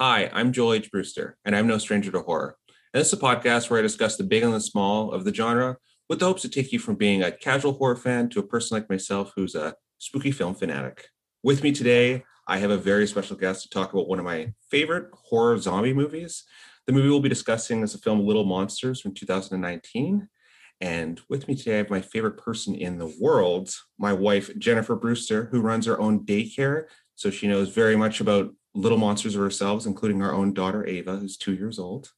Hi, I'm Joel H. Brewster, and I'm no stranger to horror. And this is a podcast where I discuss the big and the small of the genre with the hopes to take you from being a casual horror fan to a person like myself who's a spooky film fanatic. With me today, I have a very special guest to talk about one of my favorite horror zombie movies. The movie we'll be discussing is the film Little Monsters from 2019. And with me today, I have my favorite person in the world, my wife, Jennifer Brewster, who runs her own daycare. So she knows very much about little monsters of ourselves, including our own daughter, Ava, who's 2 years old.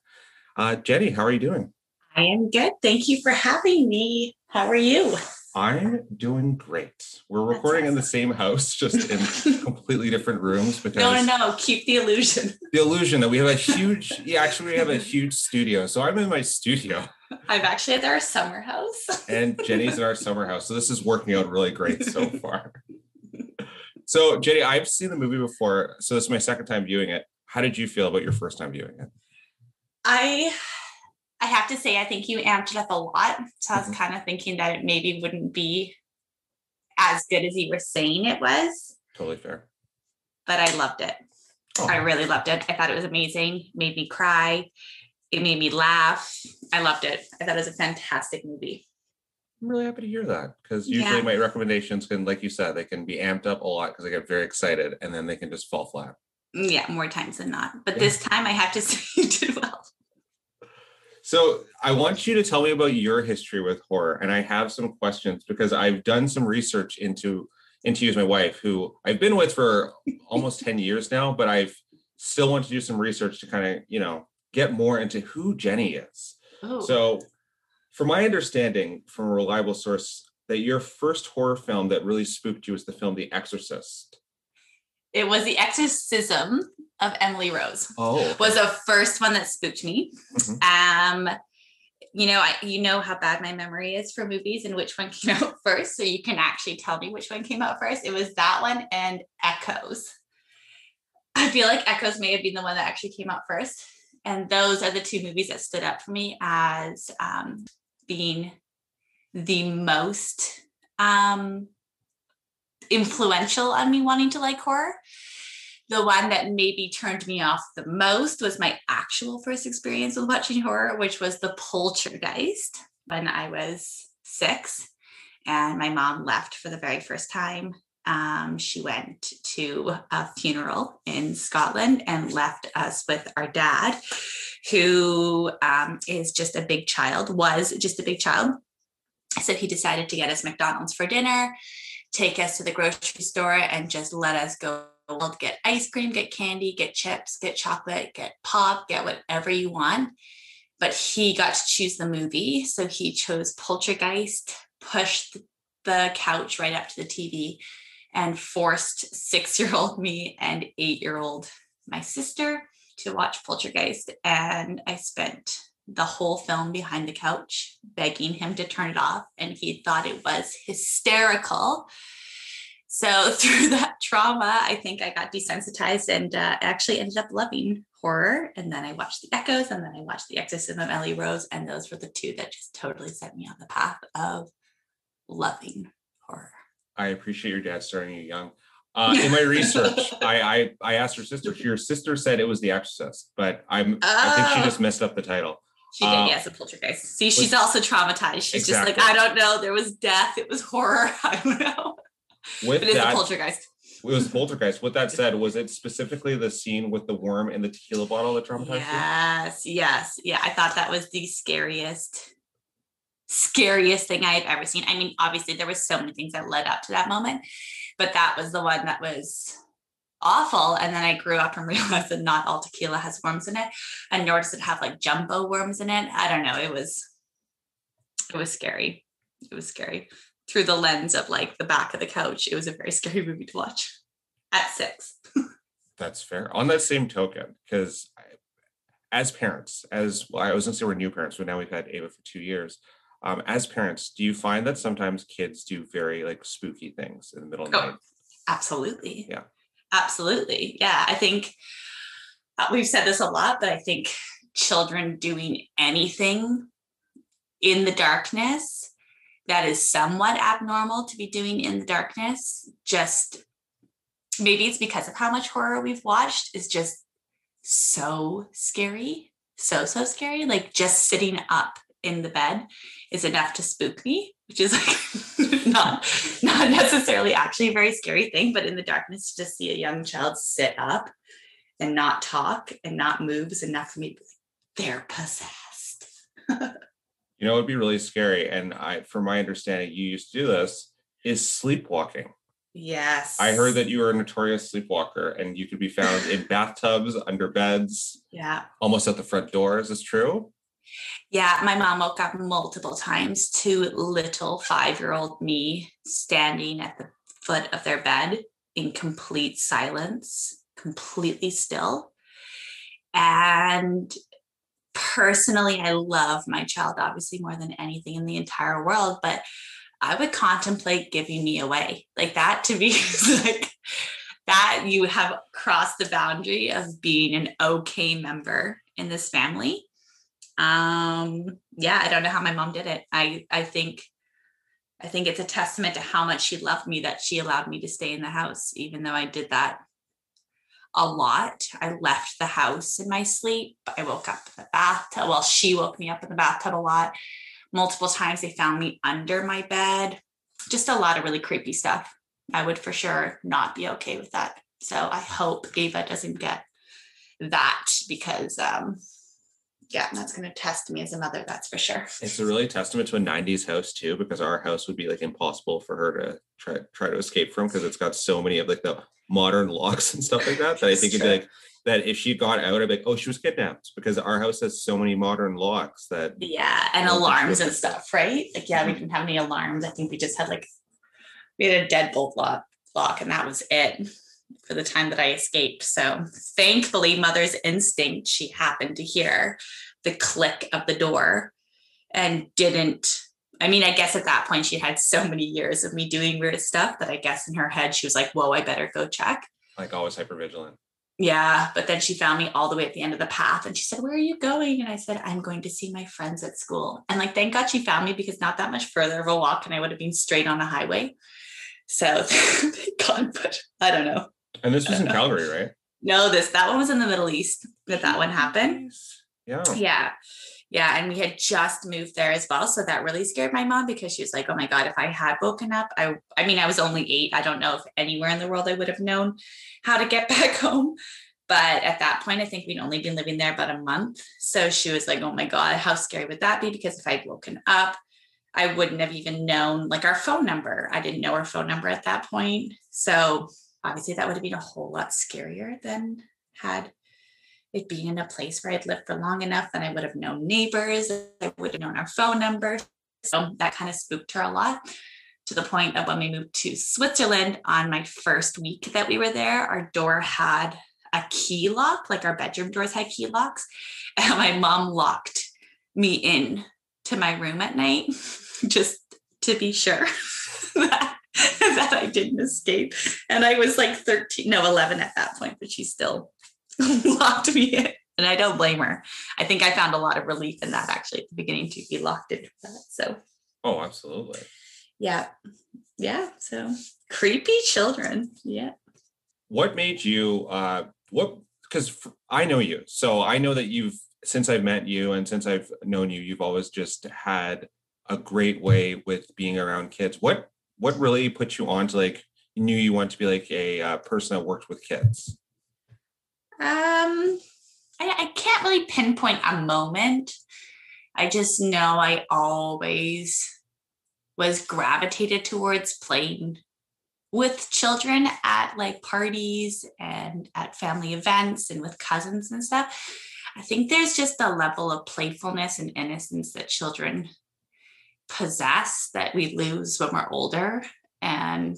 Jenny, how are you doing? I am good. Thank you for having me. How are you? I'm doing great. We're recording in the same house, just in completely different rooms. No. Keep the illusion. The illusion that we have a huge, we have a huge studio. So I'm in my studio. I'm actually at our summer house. And Jenny's at our summer house. So this is working out really great so far. So, Jenny, I've seen the movie before, so this is my second time viewing it. How did you feel about your first time viewing it? I have to say, I think you amped it up a lot. So I was kind of thinking that it maybe wouldn't be as good as you were saying it was. Totally fair. But I loved it. Oh. I really loved it. I thought it was amazing. It made me cry. It made me laugh. I loved it. I thought it was a fantastic movie. I'm really happy to hear that, because usually my recommendations can, like you said, they can be amped up a lot because I get very excited and then they can just fall flat. Yeah, more times than not. But this time I have to say you did well. So I want you to tell me about your history with horror. And I have some questions because I've done some research into you as my wife, who I've been with for almost 10 years now, but I've still want to do some research to kind of, you know, get more into who Jenny is. Oh. So from my understanding from a reliable source, that your first horror film that really spooked you was the film The Exorcist. It was The Exorcism of Emily Rose. Oh, was the first one that spooked me. Mm-hmm. You know how bad my memory is for movies and which one came out first. So you can actually tell me which one came out first. It was that one and Echoes. I feel like Echoes may have been the one that actually came out first. And those are the two movies that stood up for me as being the most influential on me wanting to like horror. The one that maybe turned me off the most was my actual first experience with watching horror, which was The Poltergeist when I was 6 and my mom left for the very first time. She went to a funeral in Scotland and left us with our dad, who was just a big child. So he decided to get us McDonald's for dinner, take us to the grocery store, and just let us go get ice cream, get candy, get chips, get chocolate, get pop, get whatever you want. But he got to choose the movie. So he chose Poltergeist, pushed the couch right up to the TV, and forced 6-year-old me and 8-year-old my sister to watch Poltergeist. And I spent the whole film behind the couch begging him to turn it off. And he thought it was hysterical. So through that trauma, I think I got desensitized and actually ended up loving horror. And then I watched The Echoes, and then I watched The Exorcism of Emily Rose. And those were the two that just totally set me on the path of loving horror. I appreciate your dad starting you young. In my research, I asked her sister. Your sister said it was The Exorcist, but I think she just messed up the title. She did, yes, The Poltergeist. See, she's also traumatized. She's just like, I don't know. There was death. It was horror. I don't know. But it's A Poltergeist. It was A Poltergeist. What that said, was it specifically the scene with the worm in the tequila bottle that traumatized you? Yes. Yeah, I thought that was the scariest thing I have ever seen. I mean, obviously there were so many things that led up to that moment, but that was the one that was awful. And then I grew up and realized that not all tequila has worms in it, and nor does it have like jumbo worms in it. I don't know. It was scary. It was scary through the lens of like the back of the couch. It was a very scary movie to watch at 6. That's fair. On that same token, because as parents, I was going to say we're new parents, but now we've had Ava for 2 years. As parents, do you find that sometimes kids do very like spooky things in the middle of the night? Absolutely. Yeah. Absolutely. Yeah. I think we've said this a lot, but I think children doing anything in the darkness that is somewhat abnormal to be doing in the darkness, just maybe it's because of how much horror we've watched, is just so scary, so scary. Like just sitting up in the bed is enough to spook me, which is like not necessarily actually a very scary thing, but in the darkness to just see a young child sit up and not talk and not move is enough for me to be like, they're possessed. You know, it'd be really scary. And I, from my understanding, you used to do this, is sleepwalking. Yes. I heard that you were a notorious sleepwalker and you could be found in bathtubs, under beds. Yeah. Almost at the front door. Is this true? Yeah. My mom woke up multiple times to little 5-year-old me standing at the foot of their bed in complete silence, completely still. And personally, I love my child, obviously, more than anything in the entire world, but I would contemplate giving me away. Like that to me is like that you have crossed the boundary of being an okay member in this family. Yeah, I don't know how my mom did it. I think it's a testament to how much she loved me that she allowed me to stay in the house, even though I did that a lot. I left the house in my sleep. I woke up in the bathtub. Well, she woke me up in the bathtub a lot. Multiple times they found me under my bed. Just a lot of really creepy stuff. I would for sure not be okay with that. So I hope Ava doesn't get that because, yeah, that's going to test me as a mother. That's for sure. It's a really testament to a 90s house too, because our house would be like impossible for her to try to escape from because it's got so many of like the modern locks and stuff like that. That I think it'd be like, that if she got out, I'd be like, oh, she was kidnapped because our house has so many modern locks that. Yeah, and alarms and stuff, right? Like, yeah, we didn't have any alarms. I think we just had like, we had a deadbolt lock and that was it for the time that I escaped. So thankfully, mother's instinct, she happened to hear the click of the door and didn't. I mean, I guess at that point she had so many years of me doing weird stuff that I guess in her head, she was like, whoa, I better go check. Like always hypervigilant. Yeah, but then she found me all the way at the end of the path and she said, where are you going? And I said, I'm going to see my friends at school. And like, thank God she found me because not that much further of a walk and I would have been straight on the highway. So thank God, but I don't know. And this was in Calgary, right? No, that one was in the Middle East that one happened. Yeah. And we had just moved there as well. So that really scared my mom because she was like, oh my God, if I had woken up, I mean, I was only 8. I don't know if anywhere in the world I would have known how to get back home. But at that point, I think we'd only been living there about a month. So she was like, oh my God, how scary would that be? Because if I'd woken up, I wouldn't have even known like our phone number. I didn't know her phone number at that point. So obviously that would have been a whole lot scarier than had it being in a place where I'd lived for long enough, then I would have known neighbors, I would have known our phone number. So that kind of spooked her a lot to the point of when we moved to Switzerland on my first week that we were there, our door had a key lock, like our bedroom doors had key locks. And my mom locked me in to my room at night, just to be sure that I didn't escape. And I was like 11 at that point, but she still locked me in. And I don't blame her. I think I found a lot of relief in that actually at the beginning to be locked into that. So. Oh, absolutely. Yeah. Yeah. So creepy children. Yeah. What made you, because I know you. So I know that since I've met you and since I've known you, you've always just had a great way with being around kids. What really put you on to like, knew you want to be like a person that worked with kids? I can't really pinpoint a moment. I just know I always was gravitated towards playing with children at like parties and at family events and with cousins and stuff. I think there's just a level of playfulness and innocence that children possess that we lose when we're older, and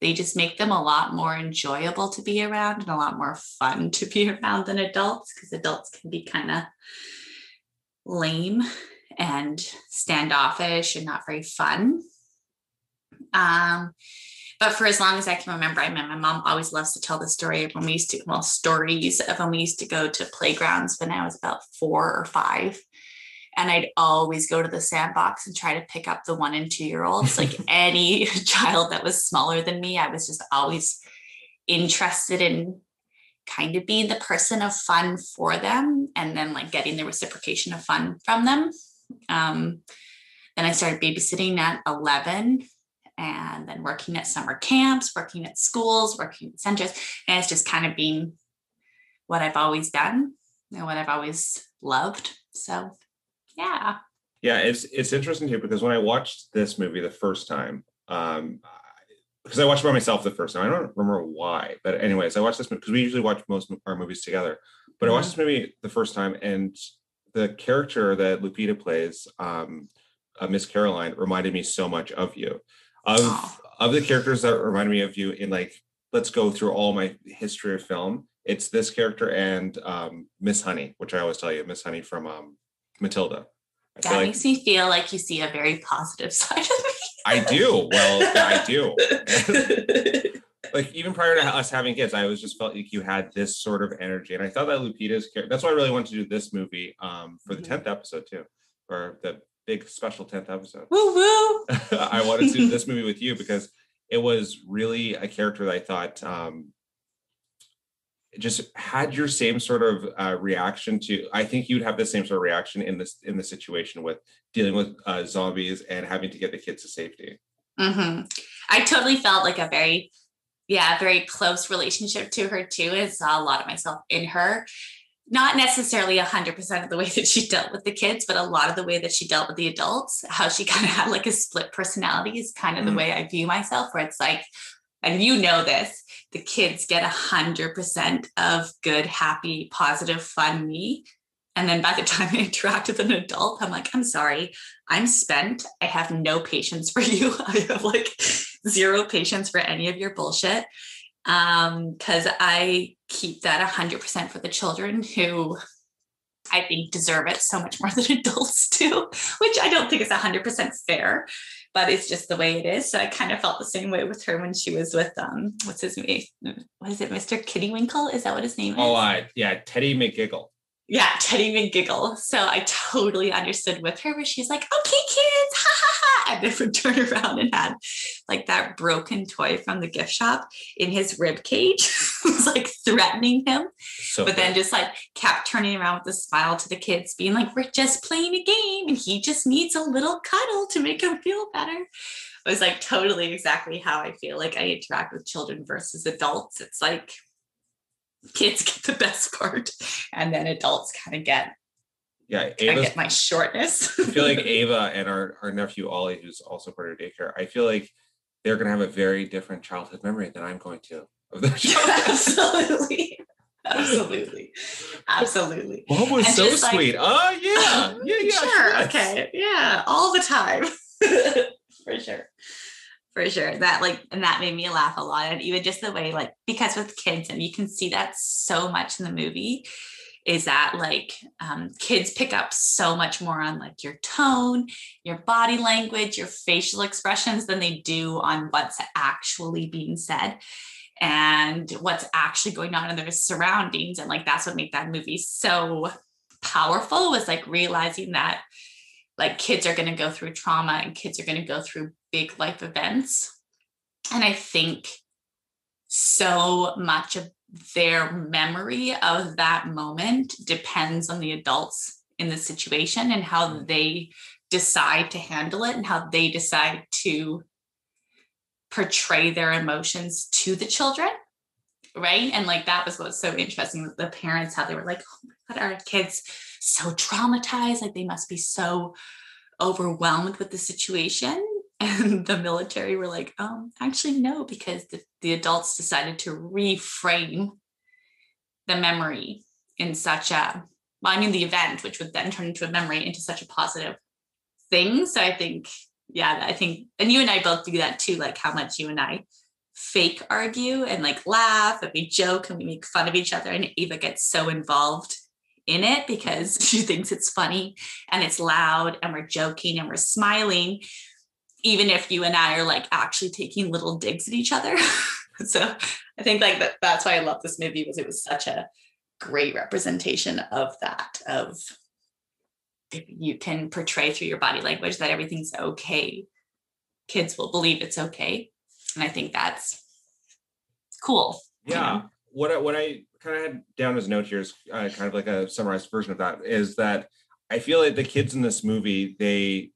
they just make them a lot more enjoyable to be around and a lot more fun to be around than adults, because adults can be kind of lame and standoffish and not very fun. But for as long as I can remember, I mean, my mom always loves to tell the story of when we used to go to playgrounds when I was about 4 or 5. And I'd always go to the sandbox and try to pick up the 1 and 2-year-olds. Like any child that was smaller than me, I was just always interested in kind of being the person of fun for them and then like getting the reciprocation of fun from them. Then I started babysitting at 11 and then working at summer camps, working at schools, working at centers. And it's just kind of been what I've always done and what I've always loved. So, yeah. Yeah, it's interesting too, because when I watched this movie the first time, because I watched it by myself the first time. I don't remember why, but anyways, I watched this movie because we usually watch most of our movies together. But I watched this movie the first time, and the character that Lupita plays, Miss Caroline, reminded me so much of you, of the characters that reminded me of you in, like, let's go through all my history of film. It's this character and Miss Honey, which I always tell you, Miss Honey from Matilda. That like, makes me feel like you see a very positive side of me. I do. Well, I do. Like, even prior to us having kids, I always just felt like you had this sort of energy. And I thought that Lupita's character, that's why I really wanted to do this movie for the 10th episode too, or the big special 10th episode. Woo woo! I wanted to do this movie with you because it was really a character that I thought just had your same sort of reaction to, I think you'd have the same sort of reaction in the situation with dealing with zombies and having to get the kids to safety. Mm-hmm. I totally felt like a very close relationship to her too, and saw a lot of myself in her. Not necessarily 100% of the way that she dealt with the kids, but a lot of the way that she dealt with the adults, how she kind of had like a split personality is kind of the way I view myself, where it's like, and you know this, the kids get 100% of good, happy, positive, fun me. And then by the time I interact with an adult, I'm like, I'm sorry, I'm spent. I have no patience for you. I have like zero patience for any of your bullshit. Because I keep that 100% for the children who I think deserve it so much more than adults do, which I don't think is 100% fair, but it's just the way it is. So I kind of felt the same way with her when she was with, what's his name? What is it? Mr. Kittywinkle? Is that what his name is? Oh, yeah. Teddy McGiggle. Yeah, Teddy McGiggle. So I totally understood with her where she's like, okay, kids, ha ha ha. And then would turn around and had like that broken toy from the gift shop in his rib cage. It was like threatening him. So but then just like kept turning around with a smile to the kids, being like, we're just playing a game and he just needs a little cuddle to make him feel better. It was like totally exactly how I feel like I interact with children versus adults. It's like, kids get the best part and then adults kind of get my shortness. I feel like Ava and our nephew Ollie, who's also part of daycare, I feel like they're going to have a very different childhood memory than I'm going to of their childhood. Absolutely. Mom was and so sweet. Like, oh yeah. Sure. Okay. Yeah. All the time. For sure. That made me laugh a lot. And even just the way, like, because with kids, and you can see that so much in the movie, is that like kids pick up so much more on like your tone, your body language, your facial expressions than they do on what's actually being said and what's actually going on in their surroundings. And like, that's what made that movie so powerful, was like realizing that like kids are going to go through trauma and kids are going to go through big life events. And I think so much of their memory of that moment depends on the adults in the situation and how they decide to handle it and how they decide to portray their emotions to the children. Right. And like, that was what's so interesting with the parents, how they were like, oh my God, our kids so traumatized. Like they must be so overwhelmed with the situation. And the military were like, actually, no, because the adults decided to reframe the memory in such a, the event, which would then turn into a memory, into such a positive thing. So I think, and you and I both do that too, like how much you and I fake argue and like laugh and we joke and we make fun of each other. And Ava gets so involved in it because she thinks it's funny and it's loud and we're joking and we're smiling, even if you and I are like actually taking little digs at each other. So I think like that's why I love this movie, was it was such a great representation of that, of if you can portray through your body language that everything's okay, kids will believe it's okay. And I think that's cool. Yeah. You know? What I kind of had down as a note here is kind of like a summarized version of that, is that I feel like the kids in this movie, they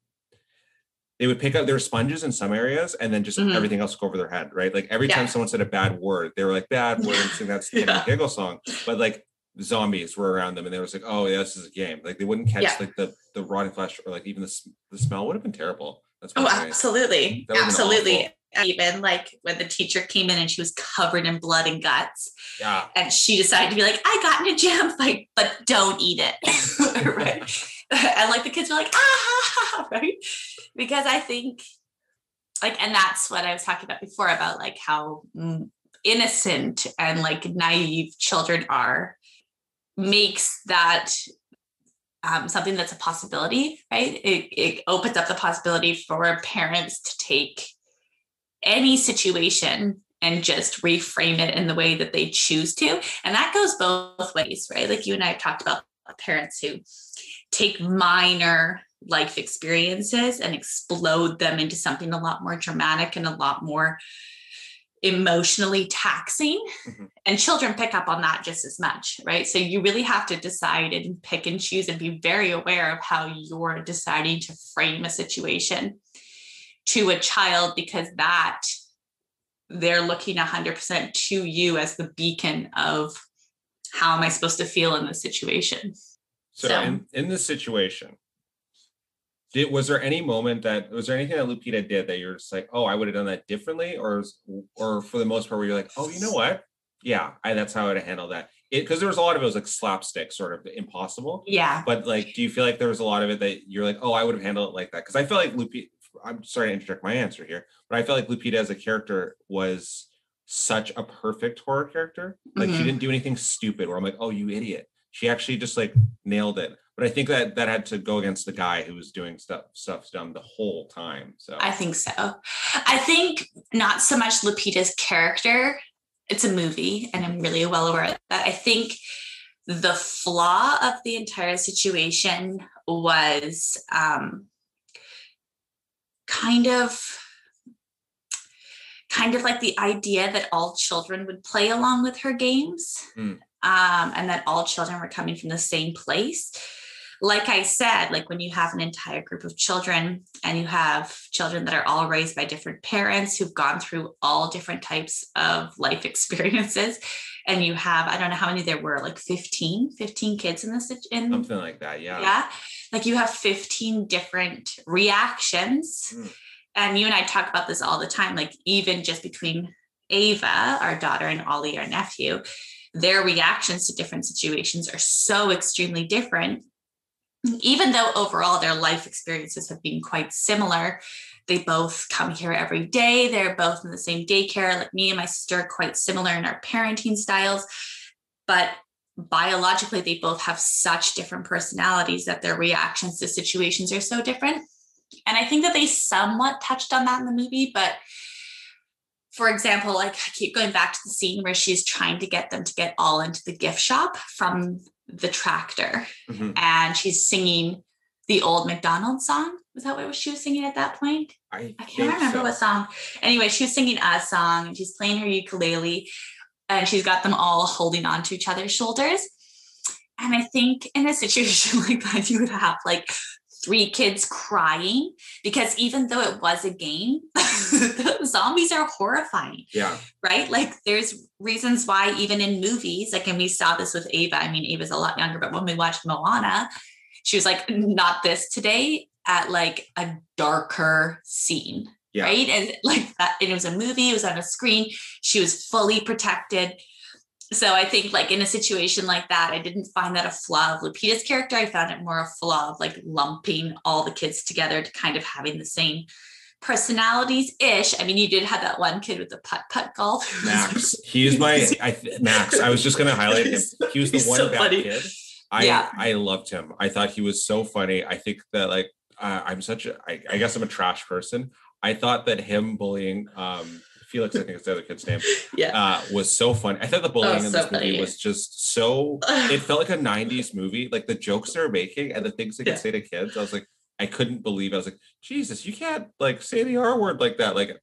would pick up their sponges in some areas and then just everything else would go over their head, right? Like every time someone said a bad word, they were like, bad word, and sing that Teddy McGiggle song. But like zombies were around them and they were like, oh yeah, this is a game. Like they wouldn't catch like the rotting flesh, or like even the smell would have been terrible. That's absolutely. Absolutely. Even like when the teacher came in and she was covered in blood and guts, and she decided to be like, I got in a gym fight, but don't eat it. Right. And like the kids were like, ah, right. Because I think like, and that's what I was talking about before, about like how innocent and like naive children are, makes that something that's a possibility, right? It opens up the possibility for parents to take any situation and just reframe it in the way that they choose to. And that goes both ways, right? Like you and I have talked about parents who take minor life experiences and explode them into something a lot more dramatic and a lot more emotionally taxing. And children pick up on that just as much, right? So you really have to decide and pick and choose and be very aware of how you're deciding to frame a situation to a child, because that they're looking 100% to you as the beacon of how am I supposed to feel in this situation. So. In this situation, was there anything that Lupita did that you're just like, oh, I would have done that differently? Or for the most part, where you're like, oh, you know what? Yeah, that's how I would have handled that. Because there was a lot of it was like slapstick, sort of impossible. Yeah. But like, do you feel like there was a lot of it that you're like, oh, I would have handled it like that? Because I feel like Lupita, I'm sorry to interject my answer here, but I felt like Lupita as a character was such a perfect horror character. Like she didn't do anything stupid where I'm like, oh, you idiot. She actually just like nailed it. But I think that had to go against the guy who was doing stuff dumb the whole time. So I think so. I think not so much Lupita's character. It's a movie, and I'm really well aware of that. I think the flaw of the entire situation was kind of like the idea that all children would play along with her games, and that all children were coming from the same place. Like I said, like when you have an entire group of children and you have children that are all raised by different parents who've gone through all different types of life experiences, and you have, I don't know how many there were, like 15 kids in this. Something like that, yeah. Yeah, like you have 15 different reactions. And you and I talk about this all the time, like even just between Ava, our daughter, and Ollie, our nephew, their reactions to different situations are so extremely different. Even though overall their life experiences have been quite similar, they both come here every day. They're both in the same daycare. Like me and my sister are quite similar in our parenting styles, but biologically they both have such different personalities that their reactions to situations are so different. And I think that they somewhat touched on that in the movie, but for example, like I keep going back to the scene where she's trying to get them to get all into the gift shop from the tractor, and she's singing the old McDonald's song. Was that what she was singing at that point? I can't remember what song. Anyway, she was singing a song and she's playing her ukulele and she's got them all holding on to each other's shoulders. And I think in a situation like that, you would have like 3 kids crying, because even though it was a game, zombies are horrifying. Yeah. Right. Like there's reasons why even in movies, like, and we saw this with Ava. I mean, Ava's a lot younger, but when we watched Moana, she was like, not this today, at like a darker scene. Yeah. Right. And like that, and it was a movie, it was on a screen. She was fully protected. So I think like in a situation like that, I didn't find that a flaw of Lupita's character. I found it more a flaw of like lumping all the kids together to kind of having the same personalities-ish. I mean, you did have that one kid with the putt-putt golf. Max. Max. I was just going to highlight him. He was the one so bad funny kid. I loved him. I thought he was so funny. I think that like, I guess I'm a trash person. I thought that him bullying, Felix, I think it's the other kid's name, was so funny. I thought the bullying in this movie was just so, it felt like a 90s movie. Like the jokes they were making and the things they could say to kids. I was like, I couldn't believe it. I was like, Jesus, you can't like say the R word like that. Like,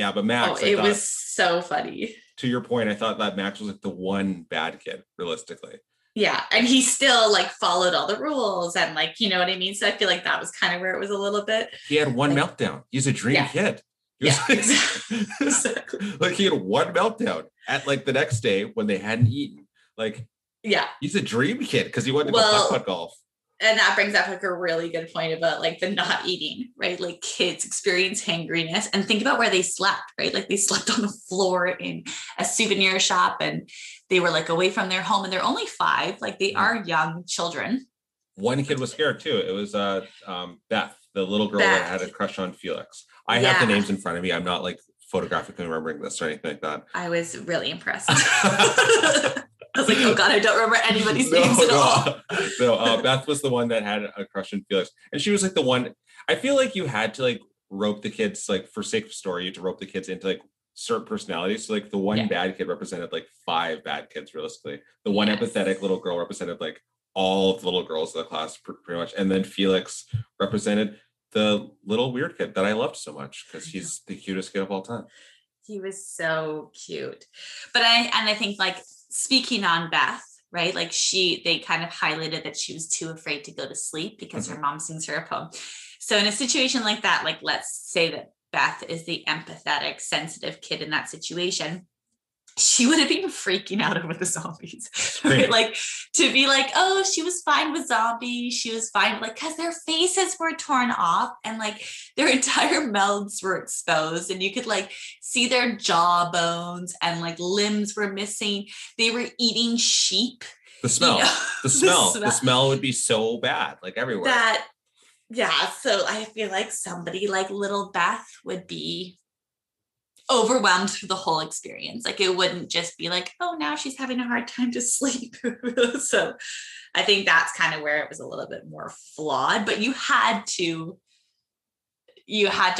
Yeah, but Max, it was so funny. To your point, I thought that Max was like the one bad kid, realistically. Yeah, and he still like followed all the rules and like, you know what I mean? So I feel like that was kind of where it was a little bit. He had one like, meltdown. He's a dream kid. Exactly. Like he had one meltdown at like the next day when they hadn't eaten. Like, yeah, he's a dream kid because he wanted to go putt-putt golf. And that brings up like a really good point about like the not eating, right? Like kids experience hangriness and think about where they slept, right? Like they slept on the floor in a souvenir shop and they were like away from their home and they're only 5. Like they are young children. One kid was scared too. It was Beth, the little girl that had a crush on Felix. I have the names in front of me. I'm not like photographically remembering this or anything like that. I was really impressed. I was like, oh God, I don't remember anybody's names at all. So Beth was the one that had a crush on Felix. And she was like the one, I feel like you had to like rope the kids, like for sake of story, you had to rope the kids into like certain personalities. So like the one bad kid represented like 5 bad kids realistically. The one empathetic little girl represented like all of the little girls in the class pretty much. And then Felix represented the little weird kid that I loved so much because he's the cutest kid of all time. He was so cute. But I think like, speaking on Beth, right? Like they kind of highlighted that she was too afraid to go to sleep because her mom sings her a poem. So in a situation like that, like let's say that Beth is the empathetic, sensitive kid in that situation, she would have been freaking out over the zombies, right? Like to be like, oh, she was fine with zombies. She was fine, like, because their faces were torn off and like their entire mouths were exposed and you could like see their jawbones and like limbs were missing. They were eating sheep. The smell would be so bad, like everywhere. So I feel like somebody like little Beth would be overwhelmed through the whole experience. Like it wouldn't just be like, oh, now she's having a hard time to sleep. So I think that's kind of where it was a little bit more flawed, but you had to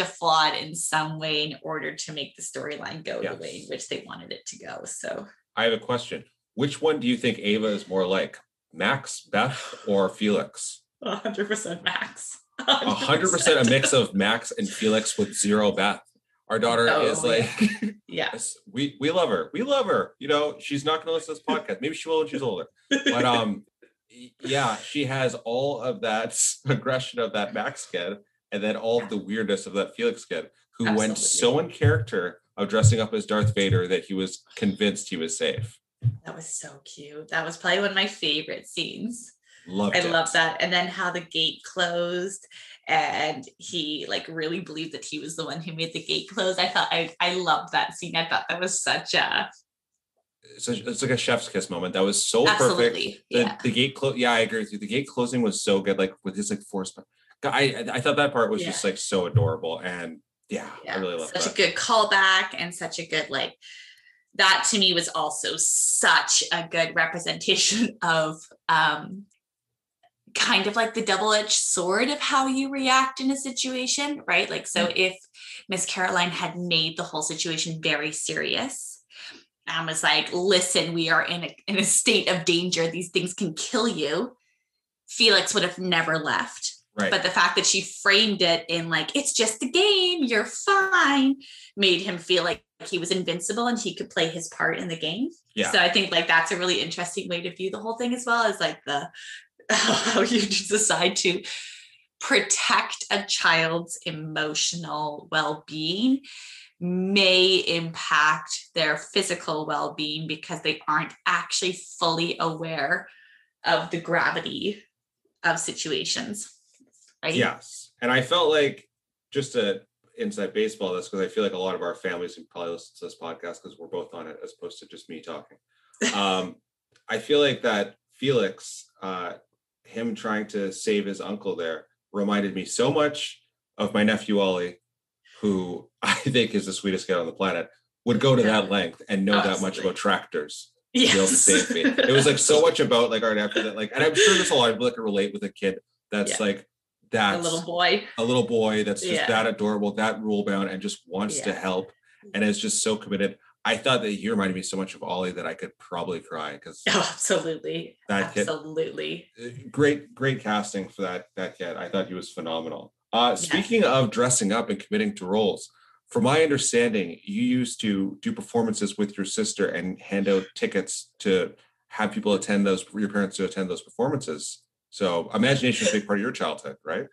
flaw it in some way in order to make the storyline go the way in which they wanted it to go. So I have a question. Which one do you think Ava is more like? Max, Beth, or Felix? 100% Max. 100% a mix of Max and Felix with 0 Beth. Our daughter is like, yes, we love her. We love her. You know, she's not going to listen to this podcast. Maybe she will when she's older. But she has all of that aggression of that Max kid and then all of the weirdness of that Felix kid who went so in character of dressing up as Darth Vader that he was convinced he was safe. That was so cute. That was probably one of my favorite scenes. I love that. And then how the gate closed and he like really believed that he was the one who made the gate close. I thought I loved that scene. I thought that was it's like a chef's kiss moment. That was so perfect. The gate close. Yeah, I agree with you. The gate closing was so good. Like with his like force. I thought that part was just like so adorable. And I really loved that. Such a good callback and such a good like, that to me was also such a good representation of kind of like the double-edged sword of how you react in a situation, right? Like, so if Miss Caroline had made the whole situation very serious and was like, listen, we are in a state of danger. These things can kill you. Felix would have never left. Right. But the fact that she framed it in like, it's just a game, you're fine, made him feel like he was invincible and he could play his part in the game. Yeah. So I think like that's a really interesting way to view the whole thing as well, as like how you decide to protect a child's emotional well-being may impact their physical well-being because they aren't actually fully aware of the gravity of situations. Right? Yes. And I felt like, just to inside baseball this, because I feel like a lot of our families can probably listen to this podcast because we're both on it as opposed to just me talking. I feel like that Felix, him trying to save his uncle there reminded me so much of my nephew Ollie, who I think is the sweetest kid on the planet, would go to that length and know that much about tractors. Yes. To be able to save me. It was like so much about like our nephew that like, and I'm sure there's a lot of people that can relate with a kid that's like, that's a little boy that's just that adorable, that rule bound, and just wants to help and is just so committed. I thought that he reminded me so much of Ollie that I could probably cry because absolutely, great casting for that kid. I thought he was phenomenal. Speaking of dressing up and committing to roles, From my understanding, you used to do performances with your sister and hand out tickets to have people attend those, your parents to attend those performances. So imagination is a big part of your childhood, right?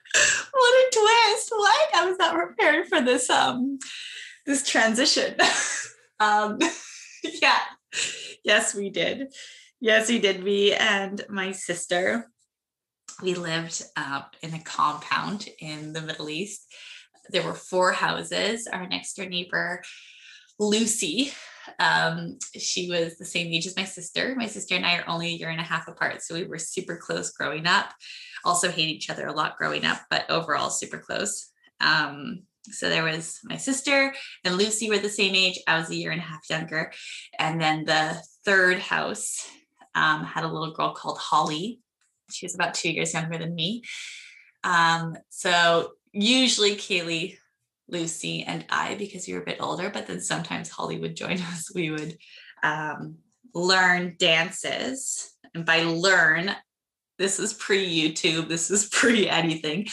What a twist. What? I was not prepared for this this transition. Yeah. Yes, we did. Yes, we did. Me and my sister, we lived in a compound in the Middle East. There were four houses. Our next door neighbor, Lucy, she was the same age as my sister. My sister and I are only 1.5 years apart, so we were super close growing up. Also hated each other a lot growing up, but overall super close. So there was my sister and Lucy were the same age. I was 1.5 years younger. And then the third house had a little girl called Holly. She was about 2 years younger than me. So usually Kaylee, Lucy, and I, because we were a bit older, but then sometimes Holly would join us. We would learn dances. And by learn, this is pre-YouTube, this is pre-anything.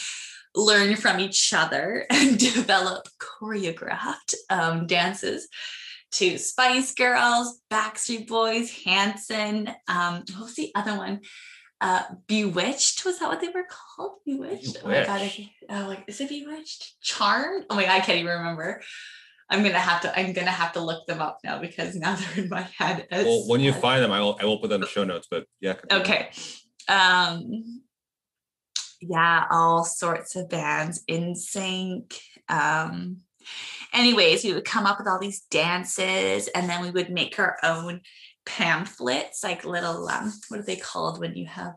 Learn from each other and develop choreographed dances to Spice Girls, Backstreet Boys, Hanson. What was the other one? B*Witched, was that what they were called? B*Witched? Oh my God. Is it B*Witched? Charmed? Oh my God, I can't even remember. I'm gonna have to look them up now, because now they're in my head. When you find them, I will put them in the show notes, but yeah. Continue. Okay. Yeah, all sorts of bands, In Sync. Anyways, we would come up with all these dances, and then we would make our own pamphlets, like little what are they called when you have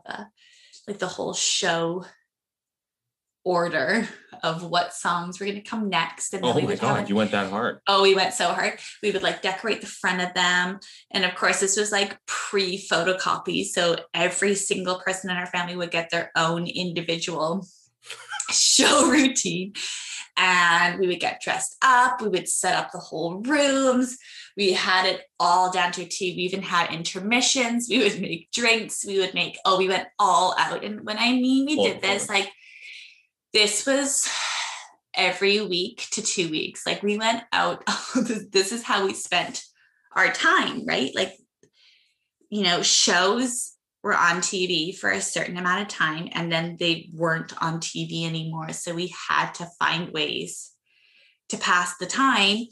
like the whole show order of what songs were going to come next. And oh my God, you went that hard. Oh, we went so hard. We would like decorate the front of them. And of course, this was like pre-photocopy. So every single person in our family would get their own individual show routine. And we would get dressed up. We would set up the whole rooms. We had it all down to a T. We even had intermissions. We would make drinks. We went all out. And when I mean we did this, like, this was every week to 2 weeks. Like, we went out. This is how we spent our time, right? Like, you know, shows were on TV for a certain amount of time, and then they weren't on TV anymore. So we had to find ways to pass the time.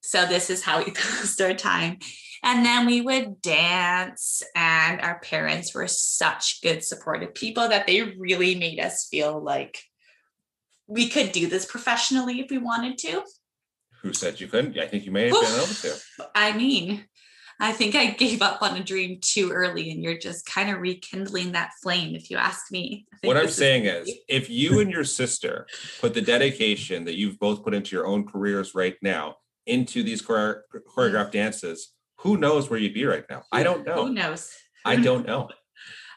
So this is how we passed our time. And then we would dance, and our parents were such good supportive people that they really made us feel like we could do this professionally if we wanted to. Who said you couldn't? I think you may have been able to. I mean, I think I gave up on a dream too early, and you're just kind of rekindling that flame, if you ask me. What I'm saying is, if you and your sister put the dedication that you've both put into your own careers right now into these choreographed dances, who knows where you'd be right now? I don't know. Who knows? I don't know.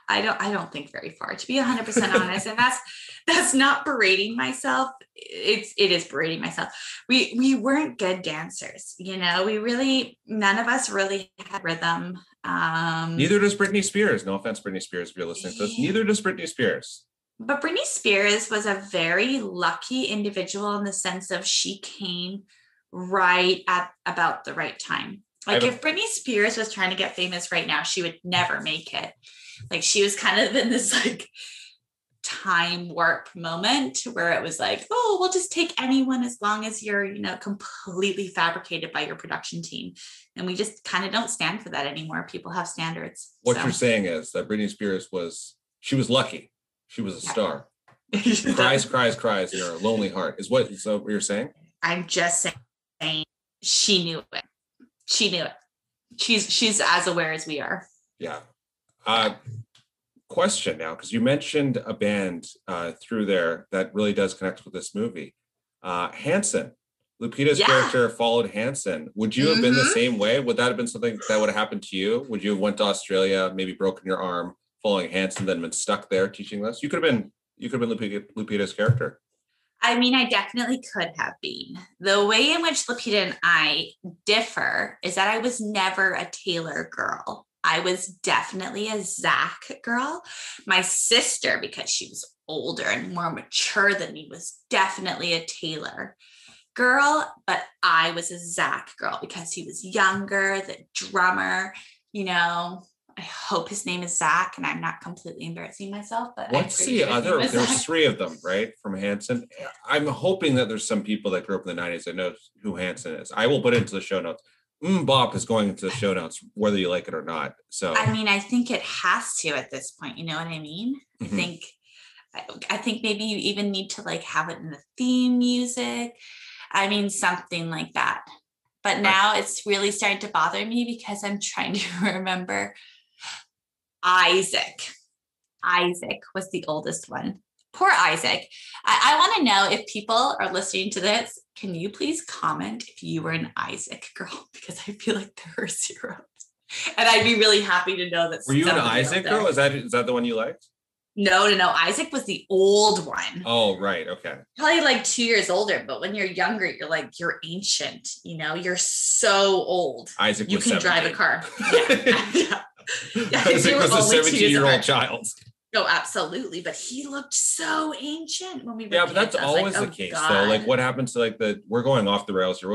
I don't think very far, to be 100% honest. And that's not berating myself. It is berating myself. We weren't good dancers, you know, none of us really had rhythm. Neither does Britney Spears. No offense, Britney Spears, if you're listening to us, neither does Britney Spears. But Britney Spears was a very lucky individual in the sense of she came right at about the right time. Like, if Britney Spears was trying to get famous right now, she would never make it. Like, she was kind of in this like time warp moment where it was like, oh, we'll just take anyone as long as you're, you know, completely fabricated by your production team. And we just kind of don't stand for that anymore. People have standards. What you're saying is that Britney Spears was lucky. She was a star. Cries in her lonely heart is what you're saying? I'm just saying she knew it. She knew it. She's as aware as we are. Yeah. Question now, because you mentioned a band through there that really does connect with this movie. Hanson. Lupita's character followed Hanson. Would you have been the same way? Would that have been something that would have happened to you? Would you have went to Australia, maybe broken your arm, following Hanson, then been stuck there teaching this? You could have been Lupita's character. I mean, I definitely could have been. The way in which Lupita and I differ is that I was never a Taylor girl. I was definitely a Zach girl. My sister, because she was older and more mature than me, was definitely a Taylor girl, but I was a Zach girl because he was younger, the drummer, you know. I hope his name is Zach and I'm not completely embarrassing myself, but what's the other? There's three of them, right? From Hanson. I'm hoping that there's some people that grew up in the 90s that know who Hanson is. I will put it into the show notes. Bop is going into the show notes, whether you like it or not. So I mean, I think it has to at this point. You know what I mean? Mm-hmm. I think maybe you even need to like have it in the theme music. I mean, something like that. But now it's really starting to bother me because I'm trying to remember Isaac. Isaac was the oldest one. Poor Isaac. I want to know if people are listening to this. Can you please comment if you were an Isaac girl? Because I feel like there are zeros. And I'd be really happy to know that. Were you an Isaac girl? Is that the one you liked? No. Isaac was the old one. Oh, right. Okay. Probably like 2 years older, but when you're younger, you're like, you're ancient, you know, you're so old. Isaac was 17. You can drive a car. Yeah. Isaac was a 17-year-old child. No, absolutely. But he looked so ancient when we were kids. But that's always like, the case, though. Like, what happens to like we're going off the rails here.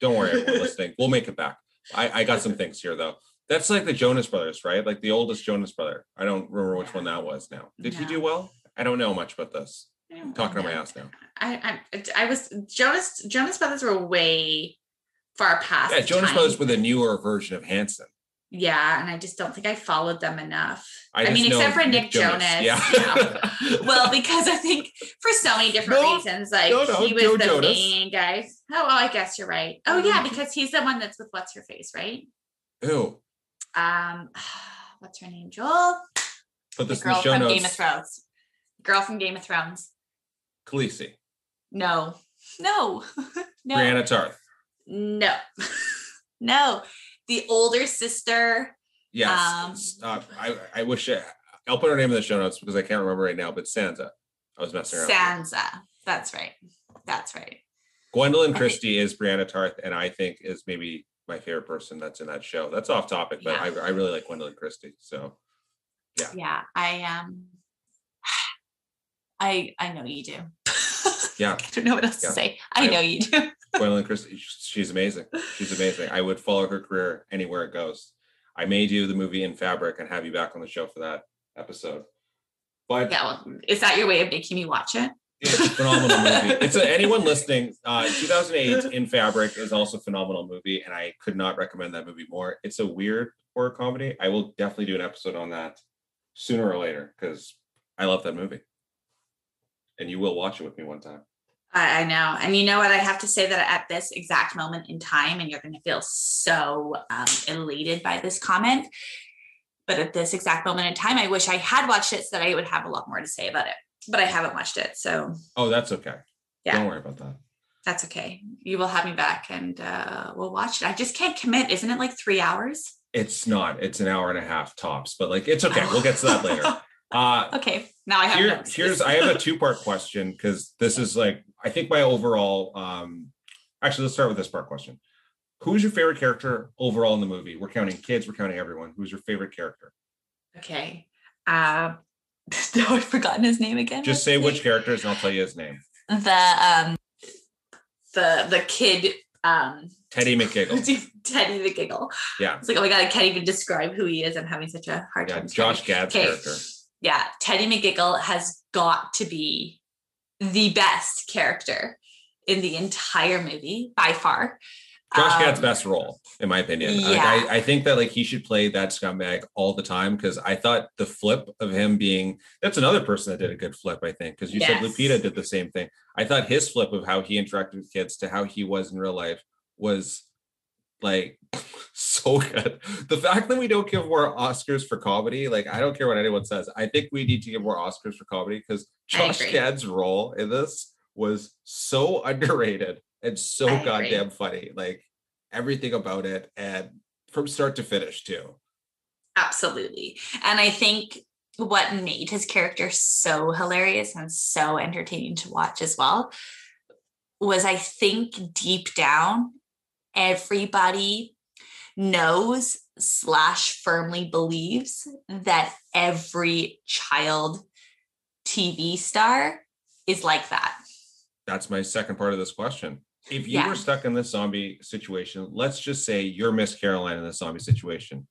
Don't worry, everyone listening. We'll make it back. I got some things here, though. That's like the Jonas Brothers, right? Like the oldest Jonas brother. I don't remember which one that was now. Did he do well? I don't know much about this. I'm talking on my ass now. Jonas Brothers were way far past. Yeah, Jonas Brothers were the newer version of Hanson. Yeah, and I just don't think I followed them enough. I mean, except for Nick Jonas. Yeah. You know? Well, because I think for so many different reasons, like he was the Jonas. Main guy. Oh, I guess you're right. Oh, yeah, because he's the one that's with What's Her Face, right? Ew. What's her name, Joel? Put this in the show notes. Game of Thrones. Girl from Game of Thrones. Khaleesi. No. Brianna Tarth. No. The older sister. Yes. I wish I'll put her name in the show notes because I can't remember right now, but Sansa. I was messing around. Sansa. That's right. Gwendolyn Christie is Brianna Tarth, and I think is maybe my favorite person that's in that show. That's off topic, but I really like Gwendolyn Christie. So yeah. I know you do. Yeah. I don't know what else to say. I know you do. Gwendolyn Christie, she's amazing. She's amazing. I would follow her career anywhere it goes. I may do the movie In Fabric and have you back on the show for that episode. But is that your way of making me watch it? It's a phenomenal movie. It's anyone listening. 2008 In Fabric is also a phenomenal movie, and I could not recommend that movie more. It's a weird horror comedy. I will definitely do an episode on that sooner or later because I love that movie, and you will watch it with me one time. I know, and you know what? I have to say that at this exact moment in time, and you're going to feel so elated by this comment. But at this exact moment in time, I wish I had watched it so that I would have a lot more to say about it. But I haven't watched it, so. Oh, that's okay. Yeah. Don't worry about that. That's okay. You will have me back and we'll watch it. I just can't commit. Isn't it like 3 hours? It's not. It's an hour and a half tops, but like, it's okay. We'll get to that later. Okay. Now I have I have a two-part question because this is like, I think my overall, actually, let's start with this part question. Who's your favorite character overall in the movie? We're counting kids. We're counting everyone. Who's your favorite character? Okay. No, I've forgotten his name again. Just say which characters and I'll tell you his name. The kid. Teddy McGiggle. Teddy McGiggle. Yeah. It's like, oh my God, I can't even describe who he is. I'm having such a hard time. Josh Gad's character. Yeah. Teddy McGiggle has got to be the best character in the entire movie by far. Josh Gad's best role, in my opinion. Yeah. Like, I think that like he should play that scumbag all the time because I thought the flip of him being that's another person that did a good flip, I think, because you said Lupita did the same thing. I thought his flip of how he interacted with kids to how he was in real life was like so good. The fact that we don't give more Oscars for comedy, like I don't care what anyone says. I think we need to give more Oscars for comedy because Josh Gad's role in this was so underrated. It's so goddamn funny, like everything about it and from start to finish too. Absolutely. And I think what made his character so hilarious and so entertaining to watch as well was I think deep down, everybody knows / firmly believes that every child TV star is like that. That's my second part of this question. If you were stuck in this zombie situation, let's just say you're Miss Caroline in the zombie situation.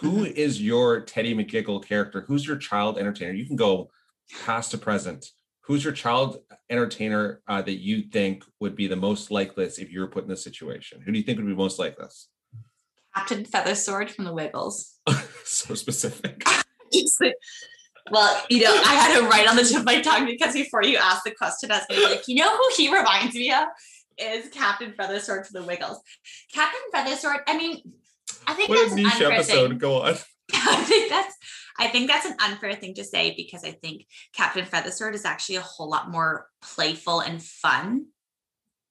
Who is your Teddy McGiggle character? Who's your child entertainer? You can go past to present. Who's your child entertainer that you think would be the most like this if you were put in this situation? Who do you think would be most like this? Captain Feathersword from The Wiggles. So specific. Well, you know, I had him right on the tip of my tongue because before you asked the question, I was going to be like, you know who he reminds me of? Is Captain Feathersword from The Wiggles. Captain Feathersword, I mean, I think that's an unfair episode. Thing. Go on. I think that's an unfair thing to say because I think Captain Feathersword is actually a whole lot more playful and fun.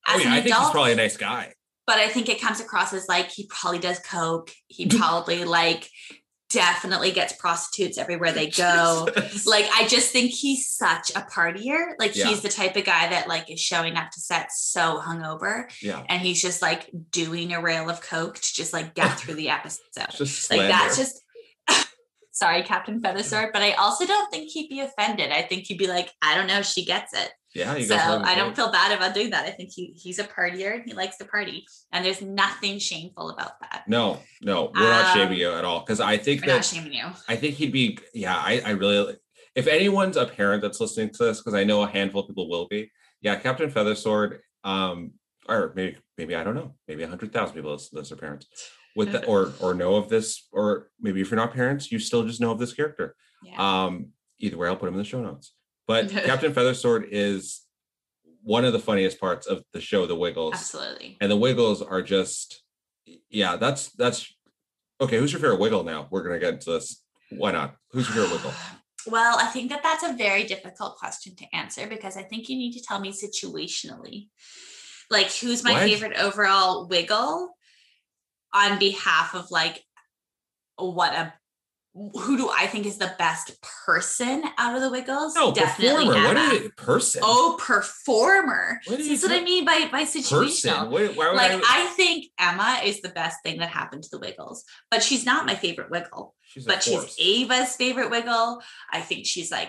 I think he's probably a nice guy. But I think it comes across as like he probably does coke. He probably definitely gets prostitutes everywhere they go. Jesus. I just think he's such a partier. He's the type of guy that is showing up to set so hungover. Yeah. And he's just doing a rail of coke to just get through the episode. That's just sorry, Captain Feathersword. But I also don't think he'd be offended. I think he'd be like, I don't know, she gets it. Yeah. So I don't feel bad about doing that. I think he's a partier and he likes to party. And there's nothing shameful about that. No, we're not shaming you at all. Because I think we're not shaming you. I think he'd be, I really, if anyone's a parent that's listening to this, because I know a handful of people will be. Yeah, Captain Feathersword, or maybe I don't know, maybe 100,000 people that's are parents with the, or know of this, or maybe if you're not parents, you still just know of this character. Yeah. Either way, I'll put him in the show notes. But Captain Feathersword is one of the funniest parts of the show, The Wiggles. Absolutely. And The Wiggles are just, that's okay. Who's your favorite Wiggle now? We're going to get into this. Why not? Who's your favorite Wiggle? Well, I think that's a very difficult question to answer because I think you need to tell me situationally. Who's my favorite overall Wiggle on behalf of who do I think is the best person out of the Wiggles? No, definitely performer. Ava. What is it? Person? Oh, performer. That's what I mean by situational. I think Emma is the best thing that happened to the Wiggles, but she's not my favorite Wiggle. She's Ava's favorite Wiggle. I think she's an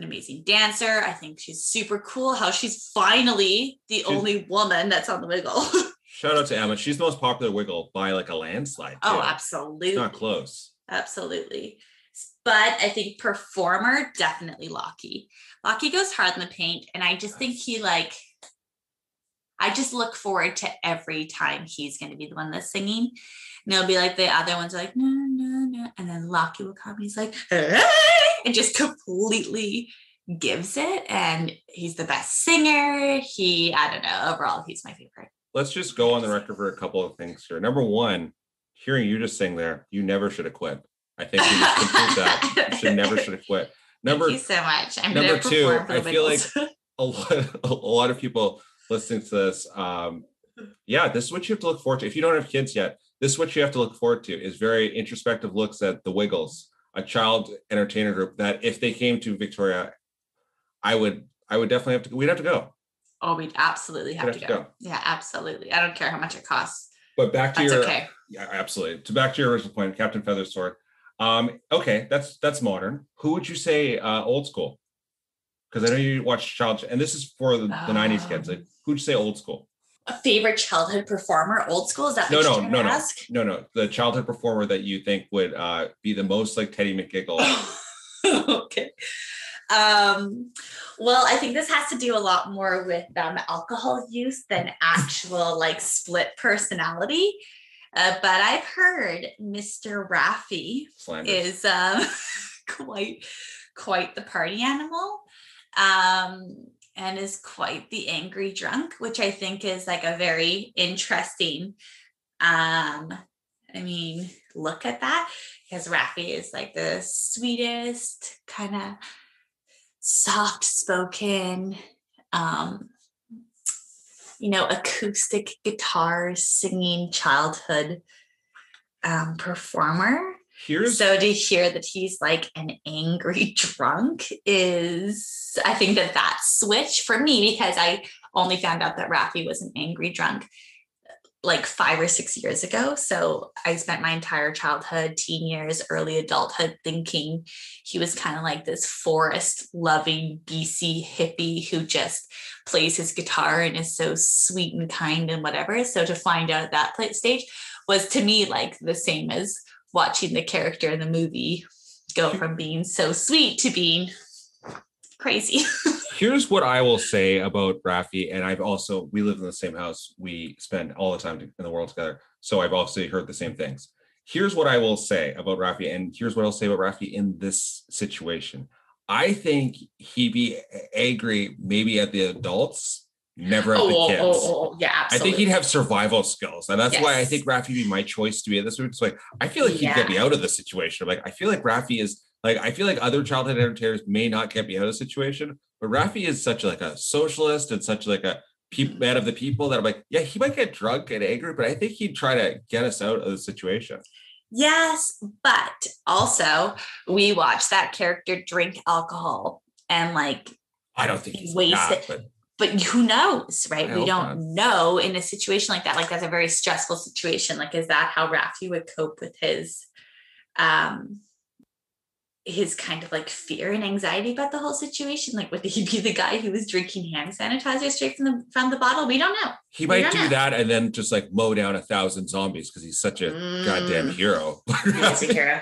amazing dancer. I think she's super cool. How she's finally the only woman that's on the Wiggle. Shout out to Emma. She's the most popular Wiggle by a landslide. Oh, too. Absolutely. It's not close. Absolutely. But I think performer, definitely Lockie. Lockie goes hard in the paint. And I just think he I just look forward to every time he's going to be the one that's singing. And it'll be the other ones are no, no, no. And then Lockie will come and he's hey! And just completely gives it. And he's the best singer. I don't know. Overall, he's my favorite. Let's just go on the record for a couple of things here. Number one, hearing you just sing there, you never should have quit. I think you just conclude that. You should have quit. Thank you so much. I'm number two, I feel a lot of people listening to this, this is what you have to look forward to. If you don't have kids yet, this is what you have to look forward to, is very introspective looks at The Wiggles, a child entertainer group that if they came to Victoria, I would definitely we'd have to go. Oh, we'd absolutely have to go. Yeah, absolutely. I don't care how much it costs. But back to yeah, absolutely. Back to your original point, Captain Feathersword. Okay, that's modern. Who would you say old school? Because I know you watch child, and this is for the 90s kids. Who'd you say old school? A favorite childhood performer, old school? Is that what you're trying to ask? No. The childhood performer that you think would be the most like Teddy McGiggle. Okay. Well, I think this has to do a lot more with alcohol use than actual split personality. But I've heard Mr. Raffi is quite the party animal, and is quite the angry drunk, which I think is a very interesting. Look at that, because Raffi is the sweetest kind of soft-spoken, acoustic guitar singing childhood performer. So to hear that he's an angry drunk is, I think that switch for me, because I only found out that Raffi was an angry drunk like 5 or 6 years ago. So I spent my entire childhood, teen years, early adulthood thinking he was kind of like this forest loving BC hippie who just plays his guitar and is so sweet and kind and whatever. So to find out at that stage was to me like the same as watching the character in the movie go from being so sweet to being crazy. Here's what I will say about Raffi, and I've also, we live in the same house, we spend all the time in the world together, so I've obviously heard the same things. Here's what I will say about Raffi, and here's what I'll say about Raffi in this situation. I think he'd be angry maybe at the adults, never at the kids. Yeah, absolutely. I think he'd have survival skills, and that's why I think Raffi would be my choice to be in this movie. It's like, I feel like he'd get me out of the situation. Like, I feel like Raffi is, like, I feel like other childhood entertainers may not get me out of the situation, but Raffi is such like a socialist and such like a man of the people that I'm like, yeah, he might get drunk and angry, but I think he'd try to get us out of the situation. Yes, but also we watched that character drink alcohol and like, I don't think he's wasted. But who knows, right? We don't know in a situation like that. Like, that's a very stressful situation. Like, is that how Raffi would cope with his kind of like fear and anxiety about the whole situation? Like, would he be the guy who was drinking hand sanitizer straight from the bottle? We don't know. He might do that and then just like mow down 1,000 zombies because he's such a goddamn hero. He's a hero.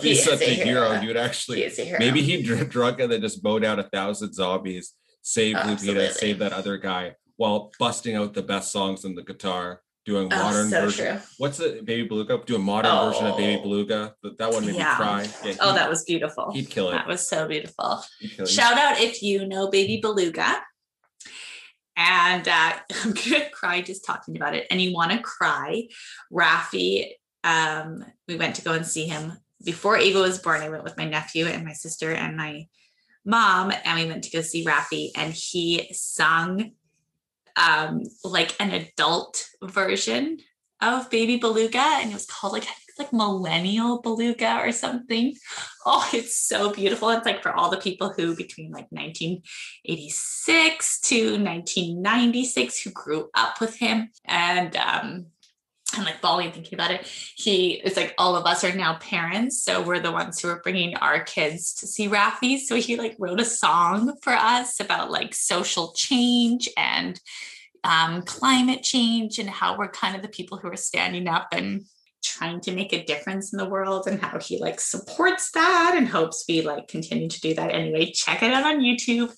He's such a hero. He would actually, maybe he'd drunk and then just mow down 1,000 zombies, save Lupita, save that other guy, while busting out the best songs on the guitar, doing modern version. True. What's the Baby Beluga? Do a modern version of Baby Beluga. That one made me cry. Yeah, that was beautiful. He'd kill it. That was so beautiful. Shout out if you know Baby Beluga. And I'm going to cry just talking about it. And you want to cry. Raffi, we went to go and see him. Before Ava was born, I went with my nephew and my sister and my mom. And we went to go see Raffi. And he sung like an adult version of Baby Beluga, and it was called like Millennial Beluga or something. Oh, it's so beautiful. It's like for all the people who between like 1986 to 1996 who grew up with him and like falling and thinking about it. He is like, all of us are now parents, so we're the ones who are bringing our kids to see Raffi. So he like wrote a song for us about like social change and climate change and how we're kind of the people who are standing up and trying to make a difference in the world, and how he like supports that and hopes we like continue to do that. Anyway, check it out on YouTube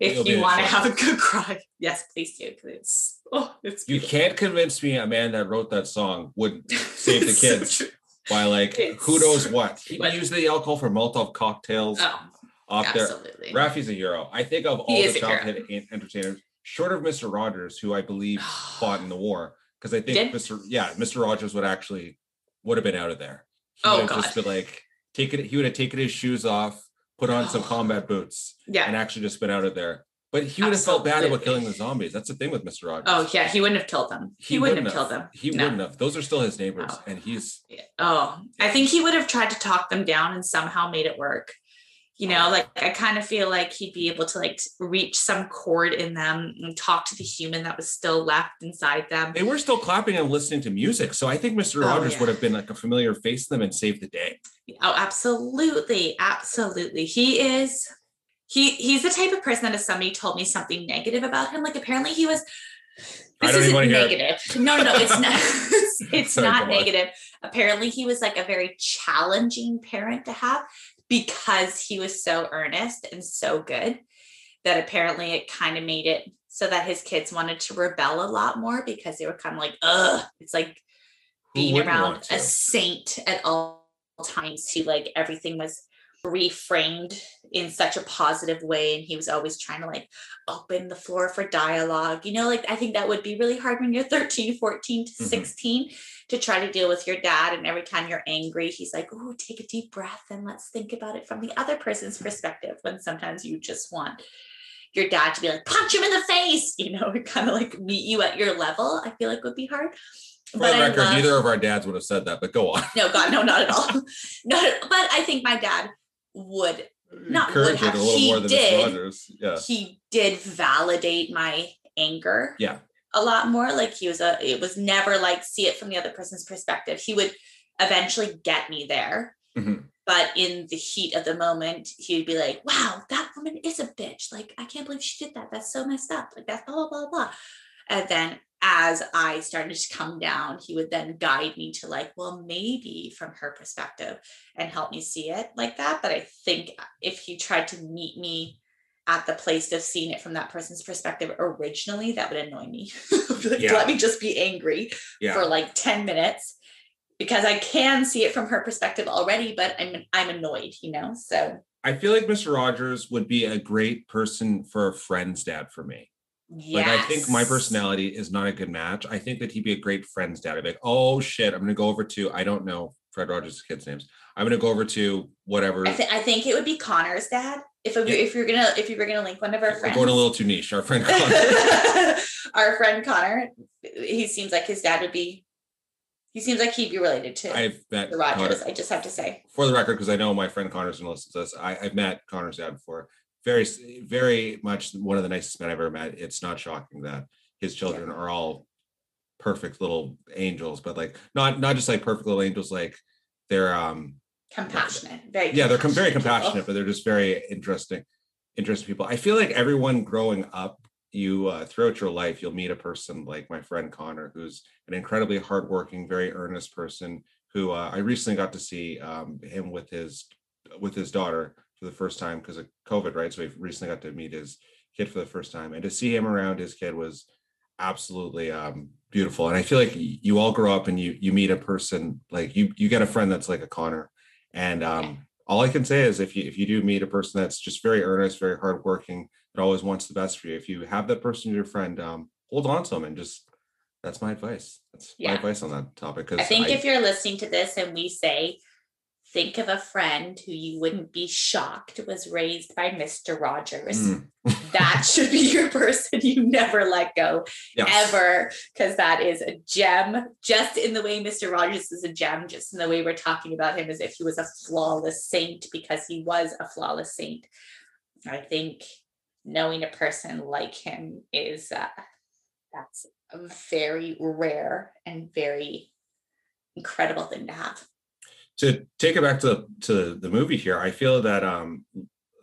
if you want to have a good cry. Yes, please do, because it's beautiful. You can't convince me a man that wrote that song wouldn't save the kids by like who knows what. He might use the alcohol for Molotov cocktails. Absolutely. Raffi's a hero. I think of all the childhood entertainers, short of Mr. Rogers, who I believe fought in the war, because I think Mr. Rogers would have been out of there. He would have taken his shoes off, put on some combat boots, and actually just been out of there. But he would have felt bad about killing the zombies. That's the thing with Mr. Rogers. Oh yeah, he wouldn't have killed them. He wouldn't have. Those are still his neighbors, and he's. Oh, I think he would have tried to talk them down and somehow made it work. You know, like I kind of feel like he'd be able to like reach some chord in them and talk to the human that was still left inside them. They were still clapping and listening to music. So I think Mr. Rogers would have been like a familiar face to them and saved the day. Oh, absolutely. Absolutely. He's the type of person that if somebody told me something negative about him, like apparently he was... This isn't negative. No, it's not. It's not negative. Apparently he was like a very challenging parent to have, because he was so earnest and so good that apparently it kind of made it so that his kids wanted to rebel a lot more, because they were kind of like, it's like being around a saint at all times, who like everything was reframed in such a positive way. And he was always trying to like open the floor for dialogue, you know, like I think that would be really hard when you're 13, 14 to 16 to try to deal with your dad. And every time you're angry, he's like, oh, take a deep breath and let's think about it from the other person's perspective. When sometimes you just want your dad to be like, punch him in the face, you know, and kind of like meet you at your level, I feel like would be hard. For the record, neither of our dads would have said that, but go on. No, God, no, not at all. But I think my dad would not would have, he did validate my anger. Yeah. a lot more like he was it was never like see it from the other person's perspective. He would eventually get me there. Mm-hmm. But in the heat of the moment, he'd be like, wow, that woman is a bitch. Like, I can't believe she did that. That's so messed up. Like, that's blah, blah, blah, blah. And then as I started to come down, he would then guide me to like, well, maybe from her perspective and help me see it like that. But I think if he tried to meet me at the place of seeing it from that person's perspective originally, that would annoy me. Like, yeah. Let me just be angry for like 10 minutes because I can see it from her perspective already, but I'm annoyed, you know? So I feel like Mr. Rogers would be a great person for a friend's dad for me. Yes. Like, I think my personality is not a good match. I think that he'd be a great friend's dad. I'd be like, oh shit, I'm going to go over to, I don't know Fred Rogers' kids' names. I'm going to go over to whatever. I think it would be Connor's dad. If you were gonna link one of our friends, we're going a little too niche. Our friend Connor. Our friend Connor, he seems like his dad would be. He seems like he'd be related to the Rogers. Connor, I just have to say, for the record, because I know my friend Connor's gonna listen to this. I've met Connor's dad before. Very, very much one of the nicest men I've ever met. It's not shocking that his children are all perfect little angels, but like not just like perfect little angels. Like they're compassionate. They're very compassionate people. But they're just very interesting people. I feel like everyone growing up, you throughout your life, you'll meet a person like my friend Connor, who's an incredibly hardworking, very earnest person who I recently got to see him with his daughter for the first time because of COVID, right? So we recently got to meet his kid for the first time, and to see him around his kid was absolutely beautiful. And I feel like you all grow up and you meet a person, like you get a friend that's like a Connor. And all I can say is if you do meet a person that's just very earnest, very hardworking, that always wants the best for you, if you have that person as your friend, hold on to them. And just, that's my advice. That's my advice on that topic. Because I think if you're listening to this and we say, think of a friend who you wouldn't be shocked was raised by Mr. Rogers. Mm. That should be your person you never let go, ever, because that is a gem. Just in the way Mr. Rogers is a gem, just in the way we're talking about him as if he was a flawless saint, because he was a flawless saint. I think knowing a person like him is, that's a very rare and very incredible thing to have. To take it back to the movie here, I feel that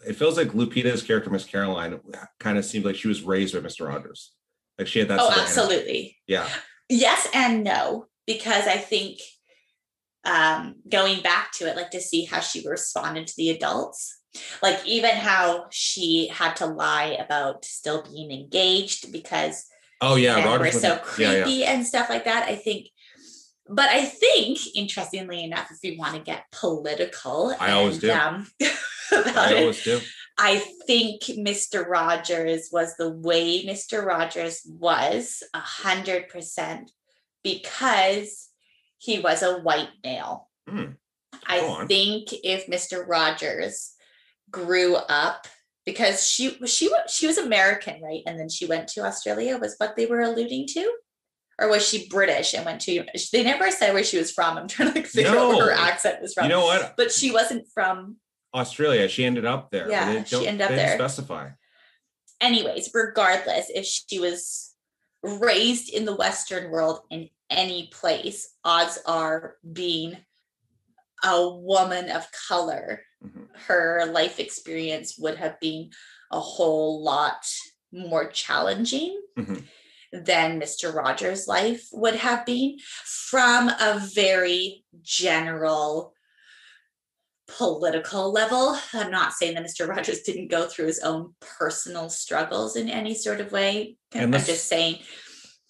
it feels like Lupita's character, Miss Caroline, kind of seemed like she was raised by Mr. Rogers. Like she had that. Oh, absolutely. Yeah. Yes and no, because I think going back to it, like to see how she responded to the adults, like even how she had to lie about still being engaged because Rogers were so creepy and stuff like that. But I think, interestingly enough, if you want to get political, I always do. I think Mr. Rogers was the way Mr. Rogers was 100% because he was a white male. I think if Mr. Rogers grew up, because she was American, right? And then she went to Australia, was what they were alluding to. Or was she British and went to, they never said where she was from. I'm trying to figure out where her accent was from. You know what? But she wasn't from Australia. She ended up there. Yeah, she ended up there. They didn't specify. Anyways, regardless, if she was raised in the Western world in any place, odds are being a woman of color, her life experience would have been a whole lot more challenging. Than Mr. Rogers' life would have been, from a very general political level. I'm not saying that Mr. Rogers didn't go through his own personal struggles in any sort of way. I'm just saying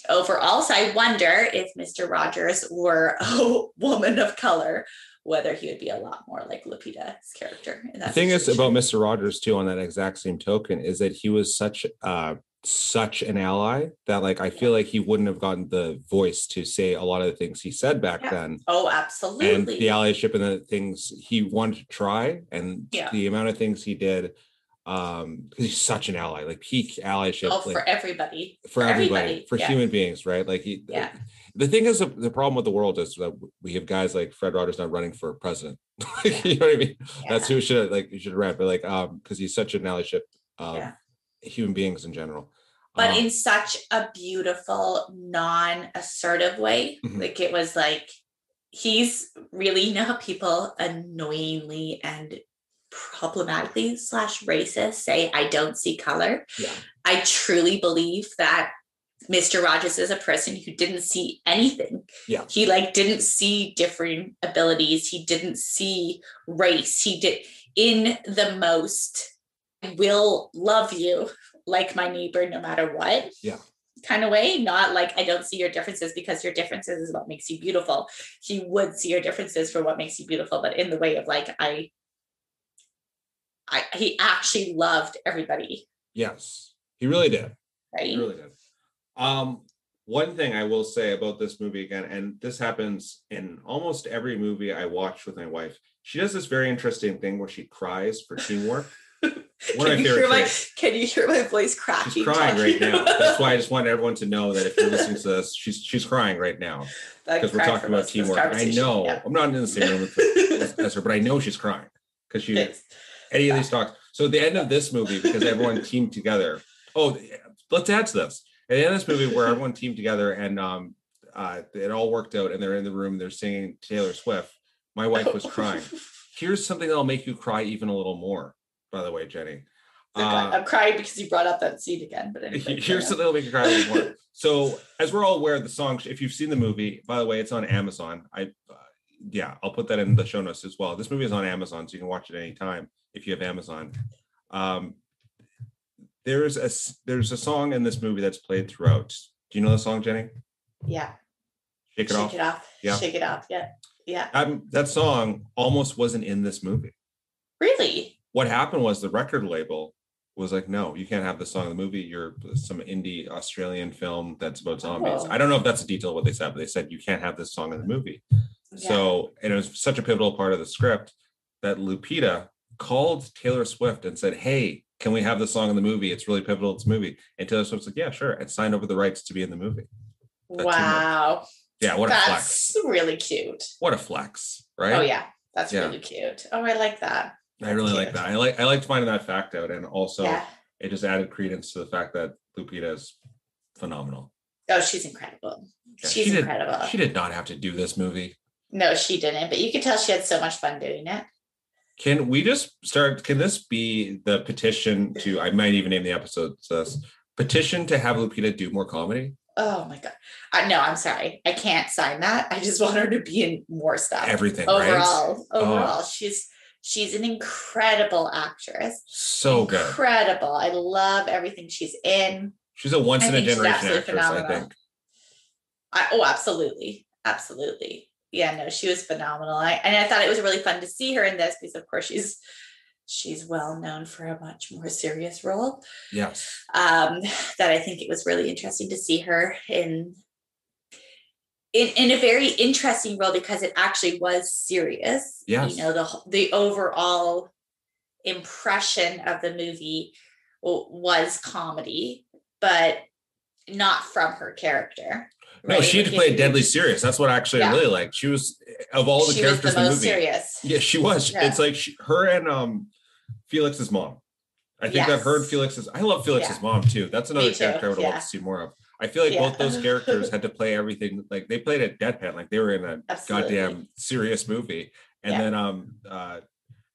overall. So I wonder if Mr. Rogers were a woman of color, whether he would be a lot more like Lupita's character. The thing is about Mr. Rogers too, on that exact same token, is that he was such an ally that, like, I feel like he wouldn't have gotten the voice to say a lot of the things he said back then. Oh, absolutely. And the allyship and the things he wanted to try, and the amount of things he did, because he's such an ally, like peak allyship. Oh, like, for everybody. For human beings, right? Like he. Yeah. The thing is, the problem with the world is that we have guys like Fred Rogers not running for president. You know what I mean? Yeah. That's who should have ran, but like, because he's such an allyship. Human beings in general. but in such a beautiful, non-assertive way. Mm-hmm. Like, it was like, he's really now people annoyingly and problematically / racist say, I don't see color. Yeah. I truly believe that Mr. Rogers is a person who didn't see anything. Yeah. He didn't see different abilities. He didn't see race. He did in the most, I will love you like my neighbor, no matter what. Yeah. Kind of way, not I don't see your differences because your differences is what makes you beautiful. He would see your differences for what makes you beautiful, but in the way of he actually loved everybody. Yes, he really did. Right. He really did. One thing I will say about this movie again, and this happens in almost every movie I watch with my wife, she does this very interesting thing where she cries for teamwork. Can you hear my voice cracking? She's crying right now. That's why I just want everyone to know that if you're listening to this, she's crying right now because we're talking about teamwork. I know, yeah. I'm not in the same room as her, but I know she's crying because any of these talks. So at the end of this movie, because everyone teamed together. Oh, let's add to this. At the end of this movie, where everyone teamed together and it all worked out, and they're in the room, they're singing Taylor Swift. My wife was crying. Here's something that'll make you cry even a little more. By the way, Jenny, I'm crying because you brought up that scene again. But anyway, here's something that'll make you cry a little more. So, as we're all aware, the song. If you've seen the movie, by the way, it's on Amazon. I'll put that in the show notes as well. This movie is on Amazon, so you can watch it anytime if you have Amazon. There's a song in this movie that's played throughout. Do you know the song, Jenny? Yeah. Shake it off. Yeah. Shake it off. Yeah. Yeah. That song almost wasn't in this movie. Really? What happened was the record label was like, no, you can't have the song in the movie. You're some indie Australian film that's about zombies. I don't know if that's a detail of what they said, but they said you can't have this song in the movie. Yeah. So, and it was such a pivotal part of the script that Lupita called Taylor Swift and said, hey, can we have the song in the movie? It's really pivotal. It's a movie. And Taylor Swift's like, yeah, sure. And signed over the rights to be in the movie. That wow. Teamwork. Yeah. What a flex. That's really cute. What a flex, right? Oh yeah. That's really cute. Oh, I like that. That's I really cute. Like that. I liked finding that fact out. And also it just added credence to the fact that Lupita is phenomenal. Oh, she's incredible. Yeah, she did not have to do this movie. No, she didn't. But you could tell she had so much fun doing it. Can we just start? Can this be the petition to? I might even name the episode this petition to have Lupita do more comedy. Oh my God! No, I'm sorry, I can't sign that. I just want her to be in more stuff. Everything overall, she's an incredible actress. So good, incredible. I love everything she's in. She's a once in a generation actress. Phenomenal. I think. Absolutely. Yeah, no, she was phenomenal. I thought it was really fun to see her in this because, of course, she's well known for a much more serious role. Yes. That I think it was really interesting to see her in a very interesting role because it actually was serious. Yes. You know, the overall impression of the movie was comedy, but not from her character. No, right. She had to play deadly serious. That's what actually I really like. She was of all the characters in the movie. Serious. Yeah, she was. Yeah. It's like her and Felix's mom. I think that her and Felix's. I love Felix's mom too. That's another character I would love to see more of. I feel like both those characters had to play everything. Like they played it deadpan. Like they were in a goddamn serious movie. And then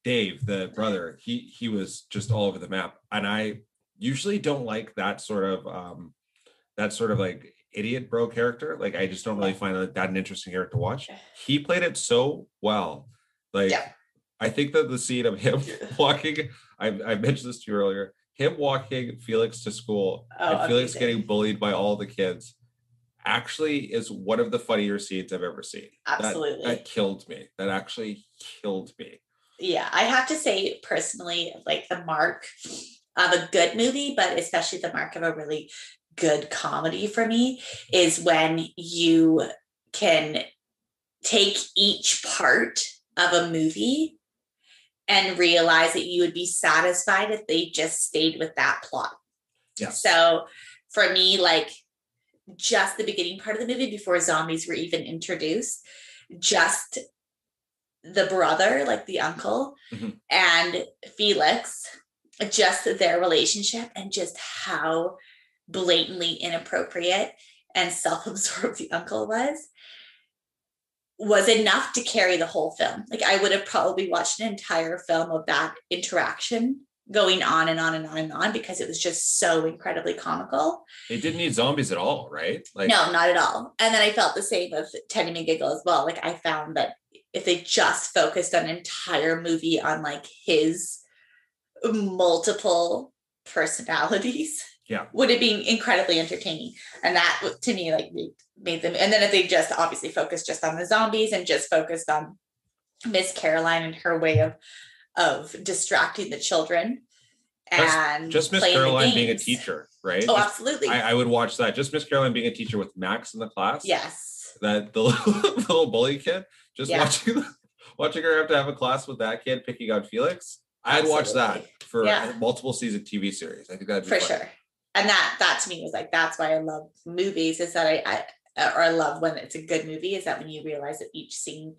Dave, the brother, he was just all over the map. And I usually don't like that sort of idiot bro character. Like I just don't really find that an interesting character to watch. He played it so well. I think that the scene of him walking, I mentioned this to you earlier, him walking Felix to school and Felix getting bullied by all the kids actually is one of the funnier scenes I've ever seen. Absolutely. That killed me. That actually killed me. Yeah, I have to say personally, the mark of a good movie, but especially the mark of a really good comedy for me is when you can take each part of a movie and realize that you would be satisfied if they just stayed with that plot. Yeah. So for me, just the beginning part of the movie before zombies were even introduced, just the brother, the uncle, mm-hmm. and Felix, just their relationship and just how blatantly inappropriate and self-absorbed the uncle was enough to carry the whole film. Like, I would have probably watched an entire film of that interaction going on and on and on and on, because it was just so incredibly comical. It didn't need zombies at all, right? Like, no, not at all. And then I felt the same of Teddy McGiggle as well. Like, I found that if they just focused an entire movie on like his multiple personalities, yeah, would have been incredibly entertaining. And that to me like made them. And then if they just obviously focused just on the zombies and just focused on Miss Caroline and her way of distracting the children and just Miss Caroline being a teacher, right? Oh, absolutely. I would watch that. Just Miss Caroline being a teacher with Max in the class. Yes. That the little bully kid, just watching her have to have a class with that kid picking on Felix. I'd watch that for multiple season TV series. I think that'd be for fun. Sure. And that to me was like, that's why I love movies, is that I love when it's a good movie, is that when you realize that each scene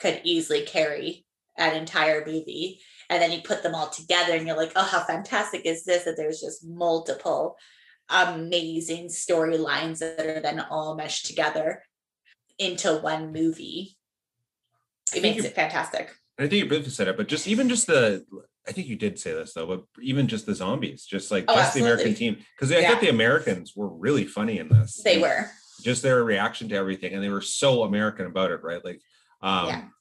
could easily carry an entire movie, and then you put them all together and you're like, oh, how fantastic is this, that there's just multiple amazing storylines that are then all meshed together into one movie. It makes it fantastic. I think you briefly said it, but I think you did say this though, but even just the zombies, just like the American team, because I think the Americans were really funny in this. They were. Just their reaction to everything, and they were so American about it, right? Like,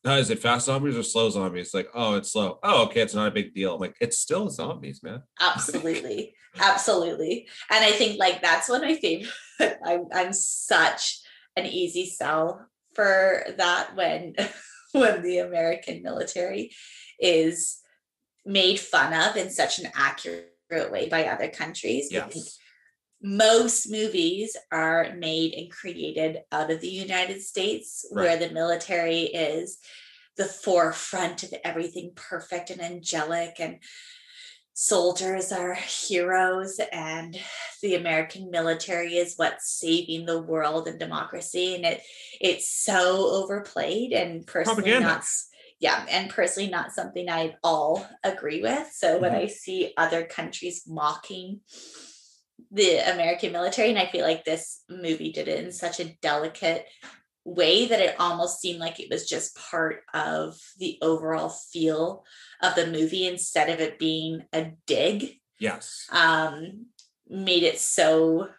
is it fast zombies or slow zombies? Like, oh, it's slow. Oh, okay, it's not a big deal. I'm like, it's still zombies, man. Absolutely, absolutely. And I think like that's one of my favorite. I'm such an easy sell for that when the American military is made fun of in such an accurate way by other countries. Yes. Most movies are made and created out of the United States, right, where the military is the forefront of everything perfect and angelic, and soldiers are heroes, and the American military is what's saving the world and democracy, and it's so overplayed and personally not something I at all agree with. So when I see other countries mocking the American military, and I feel like this movie did it in such a delicate way that it almost seemed like it was just part of the overall feel of the movie instead of it being a dig. Yes. Made it so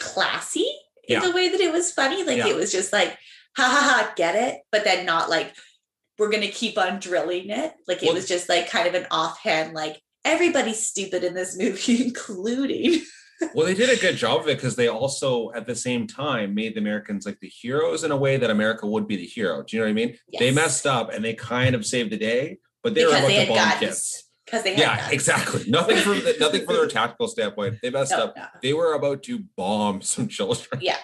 classy in the way that it was funny. Like it was just like, ha ha ha, get it? But then not like, we're going to keep on drilling it. Like it was just like kind of an offhand, like, everybody's stupid in this movie, including. Well, they did a good job of it because they also, at the same time, made the Americans like the heroes in a way that America would be the hero. Do you know what I mean? Yes. They messed up and they kind of saved the day, but they were about to bomb kids. Because they had guns. Exactly. Nothing from their tactical standpoint. They messed up. No. They were about to bomb some children. Yeah,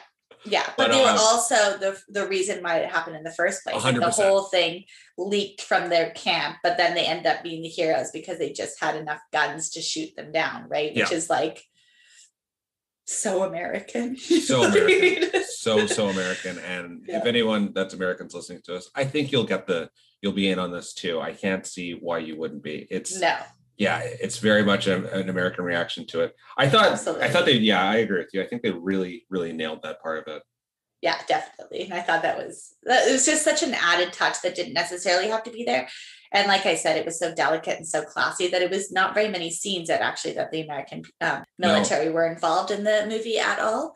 yeah. But they were also the reason why it happened in the first place. 100%. The whole thing leaked from their camp, but then they end up being the heroes because they just had enough guns to shoot them down, right? Which is like, so American. So American. So American. And if anyone that's Americans listening to us, I think you'll be in on this too. I can't see why you wouldn't be. It's very much an American reaction to it. I thought I agree with you. I think they really, really nailed that part of it. Yeah, definitely. And I thought it was just such an added touch that didn't necessarily have to be there. And like I said, it was so delicate and so classy that it was not very many scenes that the American military were involved in the movie at all.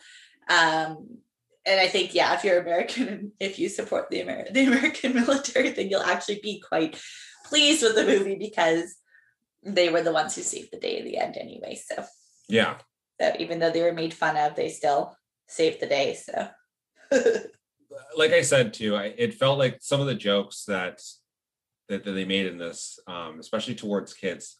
And I think, if you're American, and if you support the American military, then you'll actually be quite pleased with the movie because they were the ones who saved the day in the end anyway. So that even though they were made fun of, they still saved the day. So like I said too, it felt like some of the jokes that they made in this, especially towards kids,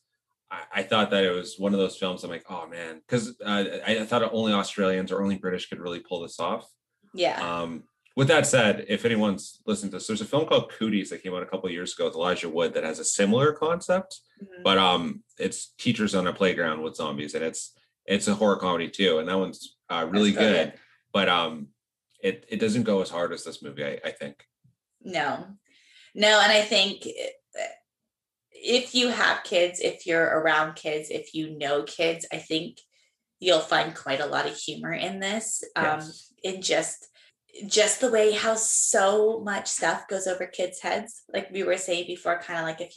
I thought that it was one of those films I'm like, oh man, because I thought only Australians or only British could really pull this off. Yeah. With that said, if anyone's listened to this, there's a film called Cooties that came out a couple of years ago with Elijah Wood that has a similar concept, but it's teachers on a playground with zombies, and it's a horror comedy too, and that one's really good, but it doesn't go as hard as this movie, I think. No, and I think if you have kids, if you're around kids, if you know kids, I think you'll find quite a lot of humor in this. And just the way how so much stuff goes over kids' heads. Like we were saying before, kind of like if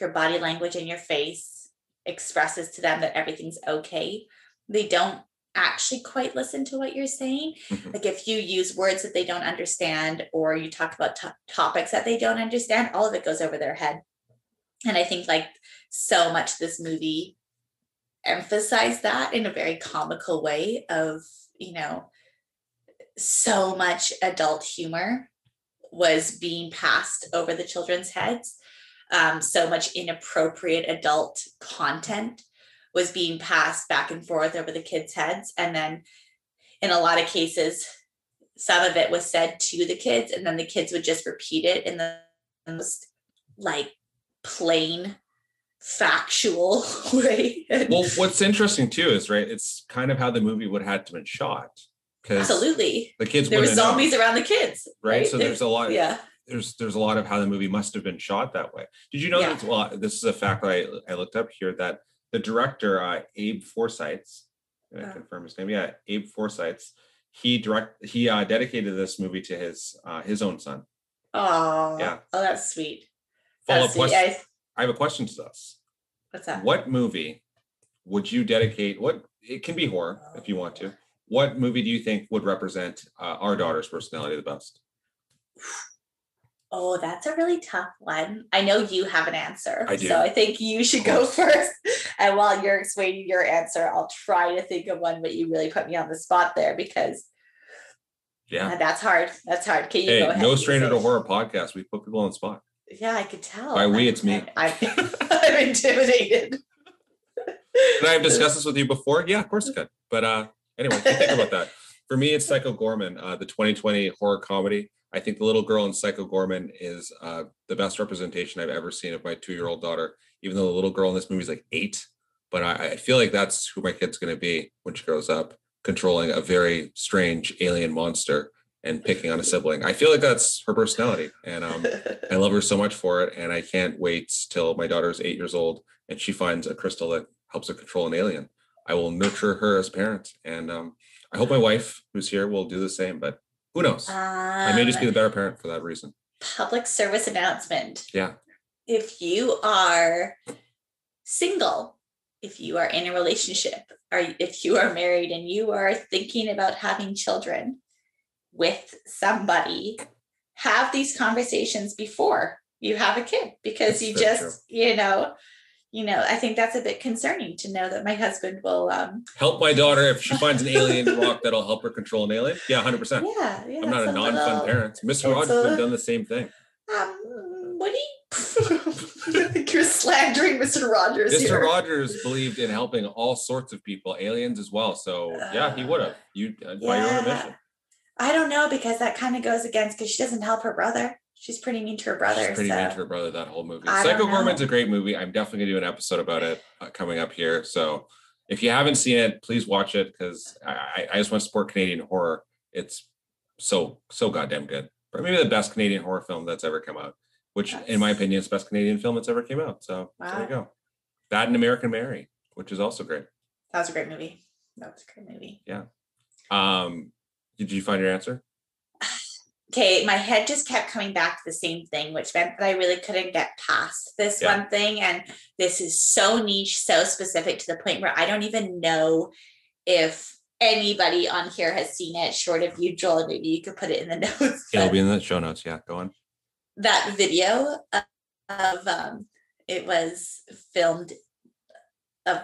your body language and your face expresses to them that everything's okay, they don't actually quite listen to what you're saying. Mm-hmm. Like if you use words that they don't understand, or you talk about topics that they don't understand, all of it goes over their head. And I think like so much this movie emphasized that in a very comical way of, you know, so much adult humor was being passed over the children's heads. So much inappropriate adult content was being passed back and forth over the kids' heads. And then in a lot of cases, some of it was said to the kids, and then the kids would just repeat it in the most like plain factual way. Well, what's interesting too is, right, it's kind of how the movie would have had to been shot. Absolutely. The kids, there were zombies around the kids. Right? So there's a lot of, there's a lot of how the movie must have been shot that way. Did you know that, well, this is a fact that I looked up here, that the director, Abe Forsythes, can I confirm his name? Yeah, Abe Forsythes, he dedicated this movie to his own son. Oh, yeah. Oh, that's sweet. That's sweet. I have a question to us. What's that? What movie would you dedicate? What, it can be horror if you want to. What movie do you think would represent our daughter's personality the best? Oh, that's a really tough one. I know you have an answer. I do. So I think you should go first. And while you're explaining your answer, I'll try to think of one, but you really put me on the spot there because that's hard. That's hard. Can you go ahead? No stranger to horror podcast. We put people on the spot. Yeah, I could tell. By we, it's me. I'm intimidated. Could I have discussed this with you before? Yeah, of course I could. But anyway, think about that. For me, it's Psycho Gorman, the 2020 horror comedy. I think the little girl in Psycho Gorman is the best representation I've ever seen of my 2-year-old daughter, even though the little girl in this movie is like 8. But I feel like that's who my kid's going to be when she grows up, controlling a very strange alien monster and picking on a sibling. I feel like that's her personality. And I love her so much for it. And I can't wait till my daughter's 8 years old and she finds a crystal that helps her control an alien. I will nurture her as a parent. And I hope my wife, who's here, will do the same, but who knows? I may just be the better parent for that reason. Public service announcement. Yeah. If you are single, if you are in a relationship, or if you are married and you are thinking about having children with somebody, have these conversations before you have a kid, because that's you know, I think that's a bit concerning to know that my husband will help my daughter if she finds an alien rock that'll help her control an alien. Yeah, 100%. Yeah, I'm not a non-fun parent. Mr. Rogers would have done the same thing. Would he? You're slandering Mr. Rogers. Mr. Rogers believed in helping all sorts of people, aliens as well. So yeah, he would have. While you're on a mission. I don't know, because that kind of goes against, because she doesn't help her brother. She's pretty mean to her brother. She's pretty mean to her brother that whole movie. Psycho Gorman's a great movie. I'm definitely going to do an episode about it coming up here. So if you haven't seen it, please watch it, because I just want to support Canadian horror. It's so goddamn good. But maybe the best Canadian horror film that's ever come out, which in my opinion is the best Canadian film that's ever came out. So there you go. That and American Mary, which is also great. That was a great movie. Yeah. Did you find your answer? Okay, my head just kept coming back to the same thing, which meant that I really couldn't get past this one thing. And this is so niche, so specific, to the point where I don't even know if anybody on here has seen it, short of you, Joel. Maybe you could put it in the notes. It'll be in the show notes. Yeah, go on. That video of it was filmed of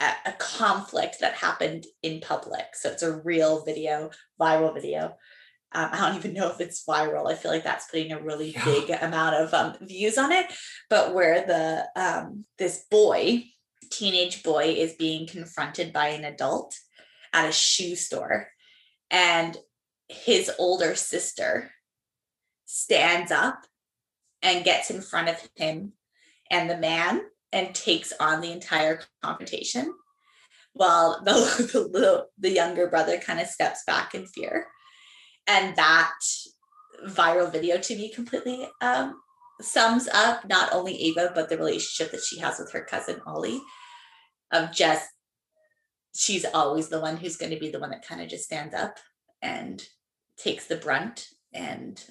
a conflict that happened in public. So it's a real video, viral video. I don't even know if it's viral. I feel like that's putting a really big amount of views on it, but where the this teenage boy is being confronted by an adult at a shoe store, and his older sister stands up and gets in front of him and the man and takes on the entire confrontation, while the younger brother kind of steps back in fear. And that viral video to me completely sums up not only Ava, but the relationship that she has with her cousin, Ollie, of just she's always the one who's going to be the one that kind of just stands up and takes the brunt and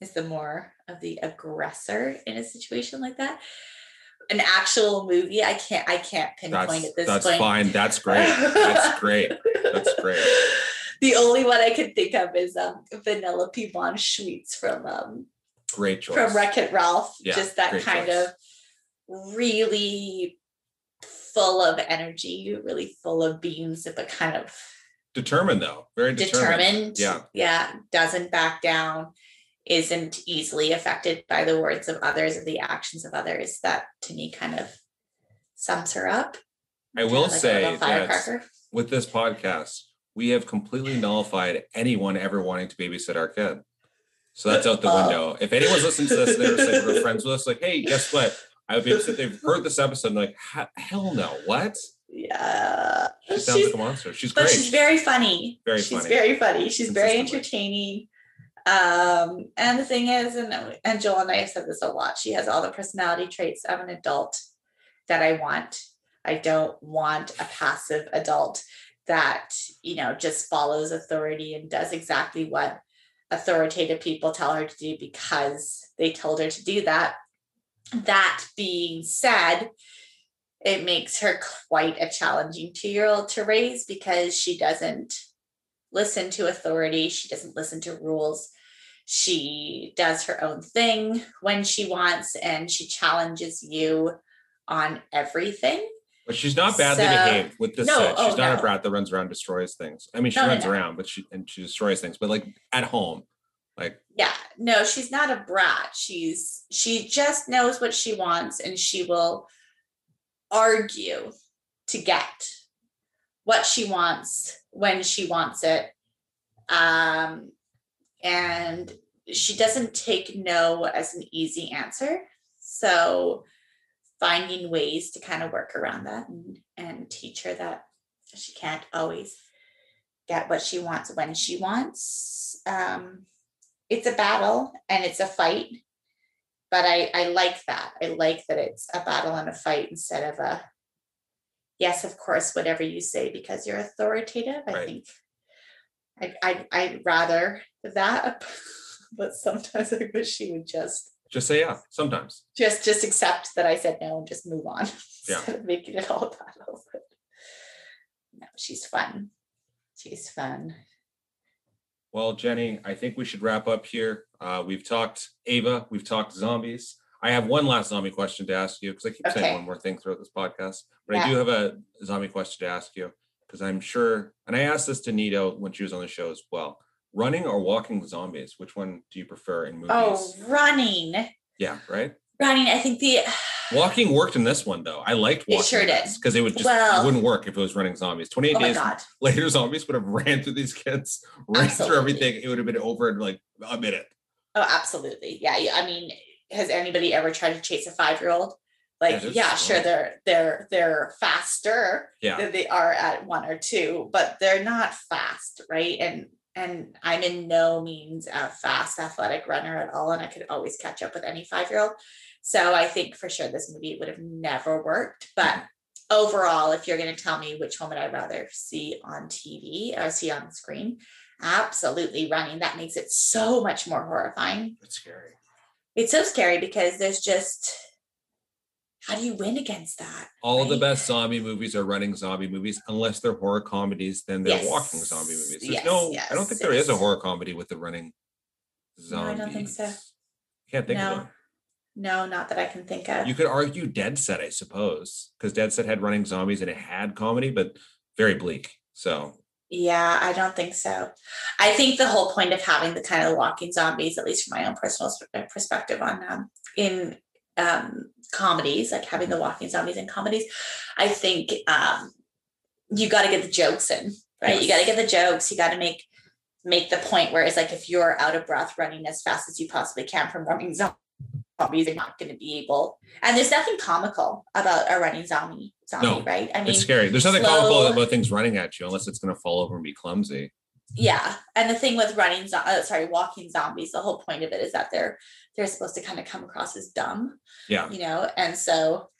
is the more of the aggressor in a situation like that. An actual movie, I can't pinpoint at this point. That's fine. That's great. That's great. That's great. The only one I can think of is Vanellope von Schweetz from great choice. From Wreck-It Ralph. Yeah, just that kind choice. Of really full of energy, really full of beans, but kind of determined though. Very determined. Yeah. Yeah. Doesn't back down. Isn't easily affected by the words of others or the actions of others. That to me kind of sums her up. I will say that with this podcast, we have completely nullified anyone ever wanting to babysit our kid. So that's out the window. If anyone's listening to this, they're friends with us, like, hey, guess what? I would babysit. They've heard this episode, and like, hell no, what? Yeah. She sounds like a monster. She's great. But she's very funny. She's very entertaining. And the thing is, and Joel and I have said this a lot, she has all the personality traits of an adult that I want. I don't want a passive adult that, you know, just follows authority and does exactly what authoritative people tell her to do because they told her to do that. That being said, it makes her quite a challenging 2-year-old to raise because she doesn't listen to authority. She doesn't listen to rules. She does her own thing when she wants, and she challenges you on everything. But she's not badly behaved with this set. She's not a brat that runs around and destroys things. I mean, she runs around, but she destroys things. But like at home, like she's not a brat. She just knows what she wants, and she will argue to get what she wants when she wants it. And she doesn't take no as an easy answer. So finding ways to kind of work around that and teach her that she can't always get what she wants when she wants. It's a battle and it's a fight, but I like that. I like that it's a battle and a fight instead of a, yes, of course, whatever you say, because you're authoritative. Right. I think I'd rather that, but sometimes I wish she would just say, yeah, sometimes just accept that I said no and just move on. Yeah. Instead of making it all battle. But no, she's fun. She's fun. Well, Jennie, I think we should wrap up here. We've talked Ava, we've talked zombies. I have one last zombie question to ask you because I keep saying one more thing throughout this podcast, but yeah. I do have a zombie question to ask you because I'm sure, and I asked this to Nito when she was on the show as well, running or walking zombies, which one do you prefer in movies? Oh, running. Yeah, right? Running, I think the... Walking worked in this one, though. I liked walking. It sure did. Because it would just it wouldn't work if it was running zombies. 28 days later, zombies would have ran through these kids, ran through everything. It would have been over in like a minute. Oh, absolutely. Yeah, I mean... Has anybody ever tried to chase a 5-year-old? Like, sure, they're faster than they are at 1 or 2, but they're not fast, right? And I'm in no means a fast athletic runner at all, and I could always catch up with any 5-year-old. So I think for sure this movie would have never worked. But overall, if you're going to tell me which one would I rather see on TV or see on screen, absolutely running. That makes it so much more horrifying. It's scary. It's so scary because there's just, how do you win against that? All of the best zombie movies are running zombie movies, unless they're horror comedies, then they're walking zombie movies. There's I don't think there is a horror comedy with the running zombies. No, I don't think so. Can't think of one. No, not that I can think of. You could argue Dead Set, I suppose, because Dead Set had running zombies and it had comedy, but very bleak, so... Yeah, I don't think so. I think the whole point of having the kind of walking zombies, at least from my own personal perspective on in comedies, like having the walking zombies in comedies, I think you got to get the jokes in, right? Yes. You got to get the jokes. You got to make the point where it's like, if you're out of breath running as fast as you possibly can from running zombies, you're not going to be able. And there's nothing comical about a running zombie, no, right? I mean, it's scary. There's nothing comical about things running at you unless it's going to fall over and be clumsy. Yeah, and the thing with walking zombies, the whole point of it is that they're supposed to kind of come across as dumb. Yeah, you know, and so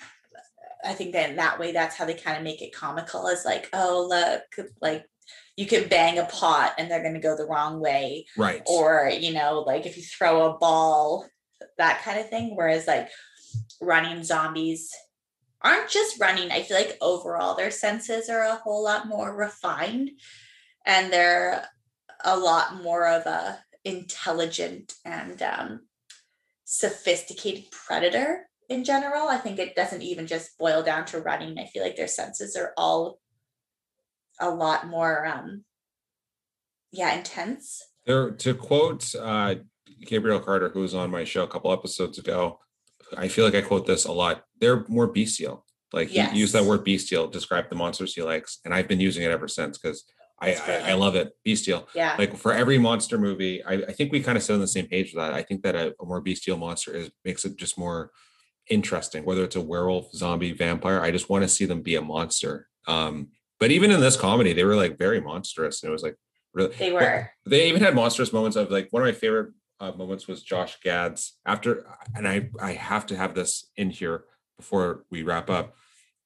I think then that way, that's how they kind of make it comical. It's like, oh, look, like you could bang a pot and they're going to go the wrong way. Right. Or, you know, like if you throw a ball, that kind of thing. Whereas like running zombies aren't just running. I feel like overall their senses are a whole lot more refined and they're a lot more of a intelligent and sophisticated predator in general. I think it doesn't even just boil down to running. I feel like their senses are all a lot more intense. There, to quote Gabriel Carter, who was on my show a couple episodes ago, I feel like I quote this a lot, they're more bestial. Like yes. He used that word bestial, describe the monsters he likes, and I've been using it ever since because I love it. Bestial. Yeah. Like for every monster movie, I think we kind of sit on the same page with that. I think that a more bestial monster makes it just more interesting, whether it's a werewolf, zombie, vampire. I just want to see them be a monster. But even in this comedy, they were like very monstrous. And it was like really, they were. They even had monstrous moments of like one of my favorite moments was Josh Gad's after, and I have to have this in here before we wrap up.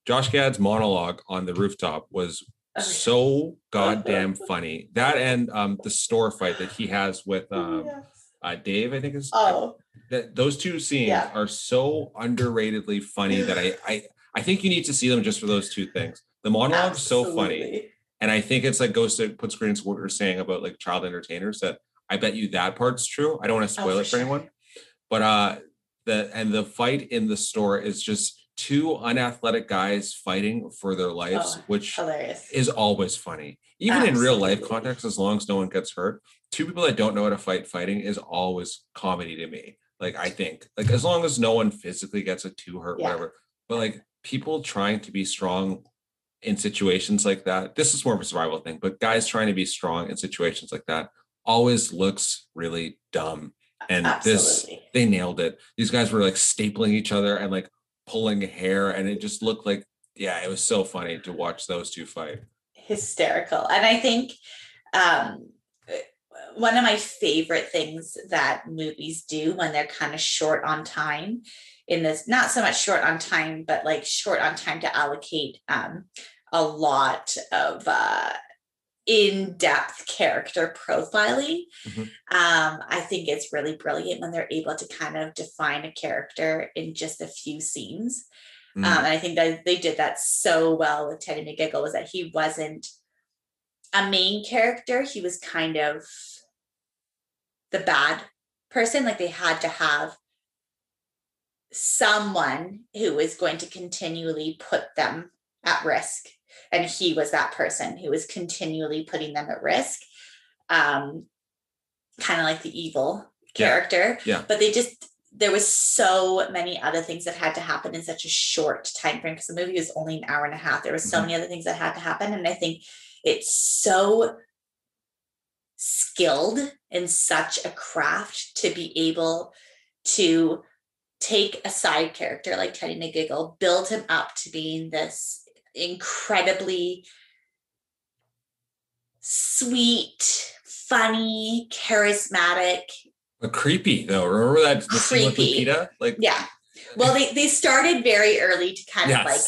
Josh Gad's monologue on the rooftop was so goddamn funny. That and the store fight that he has with Dave, I think is. Oh. That those two scenes are so underratedly funny that I think you need to see them just for those two things. The monologue's so funny, and I think it's like goes to put screen into what we're saying about like child entertainers. That I bet you that part's true. I don't want to spoil it for anyone, but the fight in the store is just two unathletic guys fighting for their lives, which hilarious. Is always funny. Even in real life context, as long as no one gets hurt, two people that don't know how to fighting is always comedy to me. Like, I think, like, as long as no one physically gets too hurt, whatever, but like people trying to be strong in situations like that, this is more of a survival thing, but guys trying to be strong in situations like that always looks really dumb. And they nailed it. These guys were like stapling each other and like pulling hair, and it just looked like, it was so funny to watch those two fight. Hysterical. And I think one of my favorite things that movies do when they're kind of short on time, in this, not so much short on time, but like short on time to allocate a lot of in-depth character profiling. Mm-hmm. I think it's really brilliant when they're able to kind of define a character in just a few scenes. Mm-hmm. And I think that they did that so well with Teddy McGiggle, was that he wasn't a main character. He was kind of the bad person. Like, they had to have someone who was going to continually put them at risk. And he was that person who was continually putting them at risk. Kind of like the evil character. Yeah. But there was so many other things that had to happen in such a short time frame, because the movie was only an hour and a half. There were so many other things that had to happen. And I think it's so skilled in such a craft to be able to take a side character like Teddy McGiggle, build him up to being this incredibly sweet, funny, charismatic, but creepy though. Remember that scene with Lupita? Like, yeah. Well, they started very early to kind of like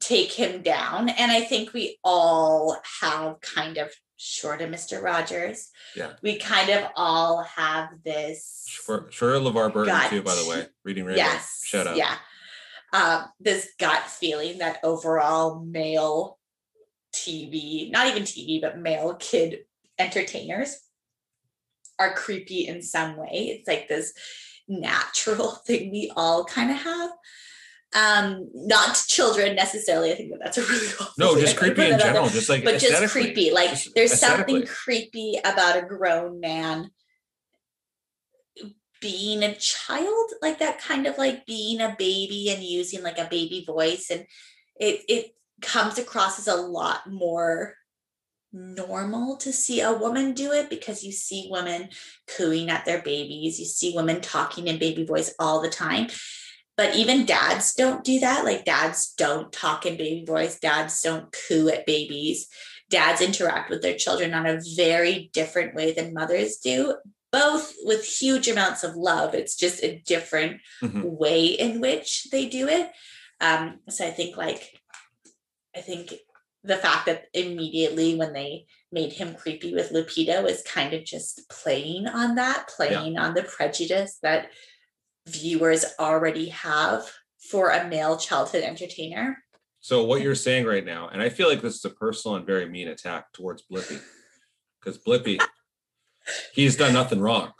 take him down. And I think we all have kind of, short of Mr. Rogers, we kind of all have this. Short of LeVar Burton too, by the way. Reading Rainbow. Yes. Shout out. Yeah. This gut feeling that overall male TV, not even TV, but male kid entertainers are creepy in some way. It's like this natural thing we all kind of have. Not children necessarily. I think that's a really awful thing. Just creepy in general. Just like, but just creepy. Like, just there's something creepy about a grown man being a child, like that kind of like being a baby and using like a baby voice, and it comes across as a lot more normal to see a woman do it, because you see women cooing at their babies, you see women talking in baby voice all the time. But even dads don't do that. Like, dads don't talk in baby voice, dads don't coo at babies, dads interact with their children on a very different way than mothers do, both with huge amounts of love. It's just a different way in which they do it. So I think the fact that immediately when they made him creepy with Lupita was kind of just playing on that, on the prejudice that viewers already have for a male childhood entertainer. So what you're saying right now, and I feel like this is a personal and very mean attack towards Blippi, because Blippi, he's done nothing wrong.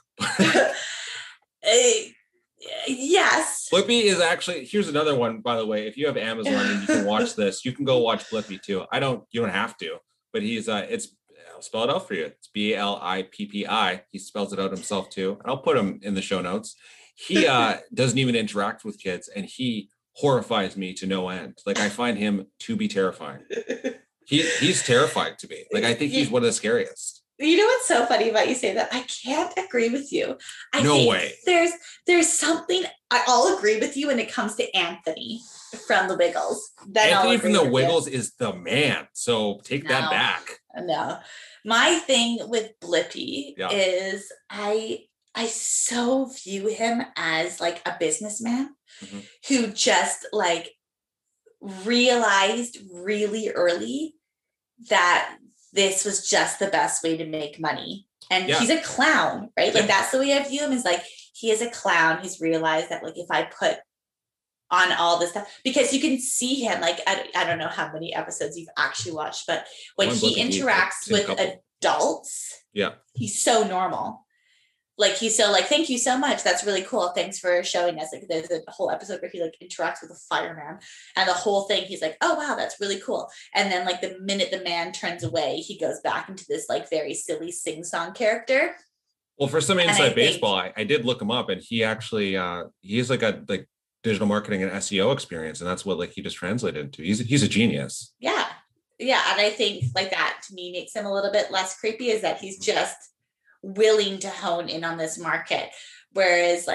Yes. Blippi is actually, here's another one, by the way, if you have Amazon and you can watch this, you can go watch Blippi too. You don't have to, but he's, I'll spell it out for you. It's Blippi. He spells it out himself too. I'll put him in the show notes. He doesn't even interact with kids, and he horrifies me to no end. Like, I find him to be terrifying. He's terrifying to me. Like, I think he's one of the scariest. You know what's so funny about you saying that? I can't agree with you. No way. There's something, I'll agree with you when it comes to Anthony from The Wiggles. Anthony from The Wiggles is the man. So take that back. No. My thing with Blippi is I so view him as like a businessman who just realized really early that this was just the best way to make money. And he's a clown, right? Like that's the way I view him, is he is a clown who's realized that if I put on all this stuff, because you can see him, I don't know how many episodes you've actually watched, but when he interacts with adults, he's so normal. He's so thank you so much. That's really cool. Thanks for showing us. There's a whole episode where he interacts with a fireman, and the whole thing, he's oh, wow, that's really cool. And then the minute the man turns away, he goes back into this very silly sing-song character. Well, for some inside baseball, I did look him up, and he actually, he has a digital marketing and SEO experience. And that's what he just translated into. He's a genius. Yeah. Yeah. And I think that to me makes him a little bit less creepy, is that he's just willing to hone in on this market, whereas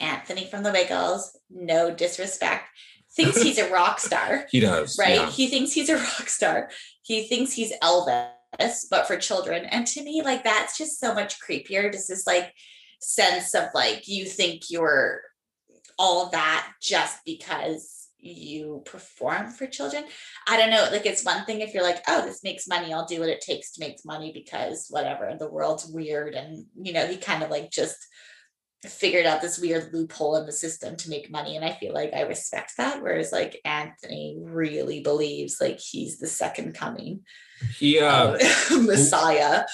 Anthony from The Wiggles, no disrespect, thinks he's a rock star. He does, right? Yeah. He thinks he's a rock star. He thinks he's Elvis, but for children. And to me, that's just so much creepier. Just this sense of you think you're all that just because you perform for children. I don't know, it's one thing if you're oh, this makes money, I'll do what it takes to make money because whatever, and the world's weird, and he kind of just figured out this weird loophole in the system to make money, and I feel I respect that, whereas Anthony really believes he's the second coming, Messiah.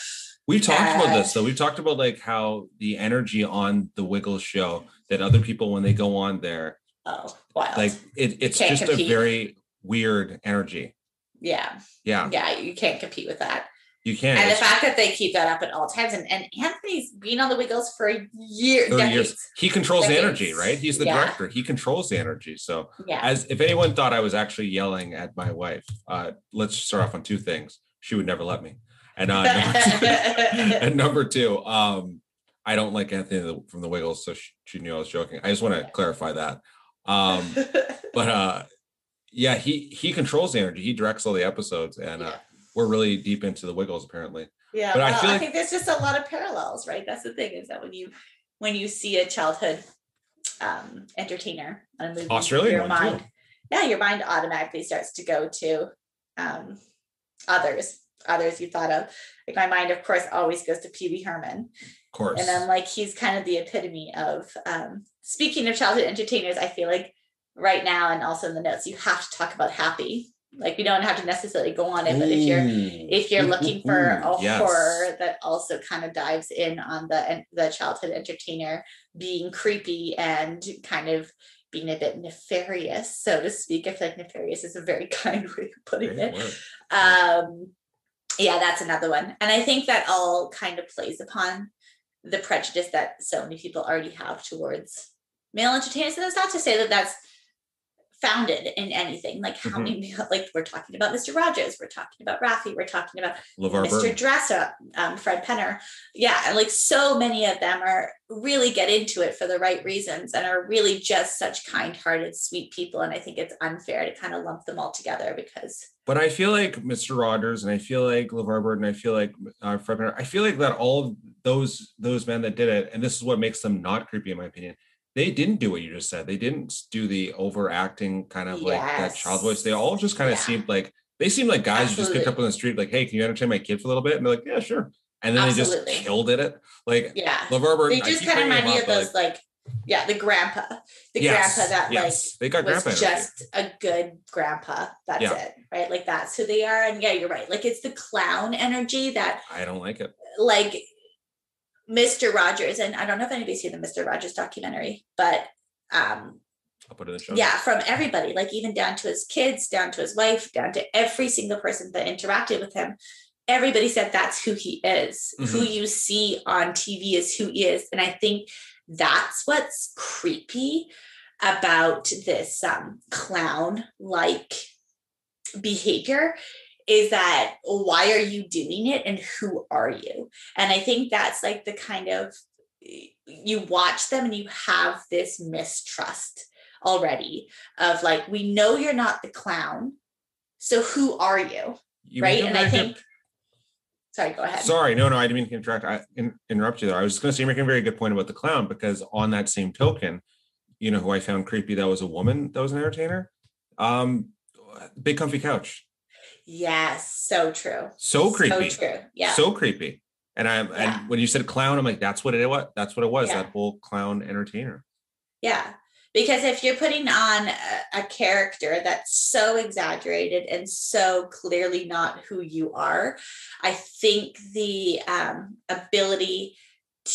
We've talked about this, though. We've talked about how the energy on the Wiggles show that other people, when they go on there, oh, wild. It's just compete. A very weird energy. Yeah. You can't compete with that. You can't. And the fact that they keep that up at all times, and Anthony's been on the Wiggles for years. He controls the energy, right? He's the director. He controls the energy. So, as if anyone thought I was actually yelling at my wife, let's start off on two things. She would never let me. And number two, I don't like Anthony from the Wiggles, so she knew I was joking. I just want to clarify that. He controls the energy. He directs all the episodes, and we're really deep into the Wiggles apparently. Yeah, but I think there's just a lot of parallels, right? That's the thing, is that when you see a childhood entertainer on a movie, Australian one too. Yeah, your mind automatically starts to go to others you thought of. My mind, of course, always goes to Pee Wee Herman. Of course. And then he's kind of the epitome of. Speaking of childhood entertainers, I feel right now, and also in the notes, you have to talk about Happy. We don't have to necessarily go on it, but if you're looking for a horror that also kind of dives in on the childhood entertainer being creepy and kind of being a bit nefarious, so to speak. I feel nefarious is a very kind way of putting it. Yeah, that's another one. And I think that all kind of plays upon the prejudice that so many people already have towards male entertainers. And that's not to say that that's founded in anything. How many, we're talking about Mr. Rogers, we're talking about Raffi, we're talking about LeVar Mr. Burton. Dresser, Fred Penner. Yeah, and so many of them are really get into it for the right reasons and are really just such kind-hearted, sweet people. And I think it's unfair to kind of lump them all together because. But I feel Mr. Rogers, and I feel LeVar Burton, and I feel Fred Penner, I feel that all of those men that did it, and this is what makes them not creepy in my opinion, they didn't do what you just said. They didn't do the overacting kind of like that child voice. They all just kind of seemed like, they seemed like guys who just picked up on the street, like, hey, can you entertain my kid for a little bit? And they're like, yeah, sure. And then they just killed at it. Like, LeVar Burton, they just kind of remind me of those, like, the grandpa. The grandpa that, like, they got was just a good grandpa. That's it, right? Like, that's who they are. And, yeah, you're right. Like, it's the clown energy that... I don't like it. Like, Mr. Rogers, and I don't know if anybody's seen the Mr. Rogers documentary, but... I'll put it in the show. Yeah, from everybody, like, even down to his kids, down to his wife, down to every single person that interacted with him. Everybody said that's who he is. Mm-hmm. Who you see on TV is who he is. And I think that's what's creepy about this clown-like behavior is that why are you doing it and who are you? And I think that's like the kind of, you watch them and you have this mistrust already of like, we know you're not the clown. So who are you? Right. And I think... Sorry, go ahead. Sorry, no, I didn't mean to interrupt you there. I was just going to say, you're making a very good point about the clown, because on that same token, you know who I found creepy that was a woman that was an entertainer? Big Comfy Couch. Yes, so true. So creepy. So true, yeah. So creepy. And and when you said clown, I'm like, that's what it was. That's what it was, that whole clown entertainer. Yeah, because if you're putting on a character that's so exaggerated and so clearly not who you are, I think the ability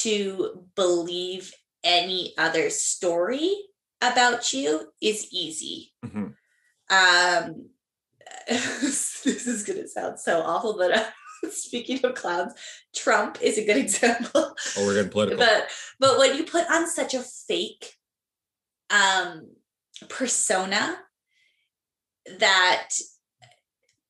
to believe any other story about you is easy. Mm-hmm. This is going to sound so awful, but speaking of clowns, Trump is a good example. Oh, we're getting political. But when you put on such a fake persona that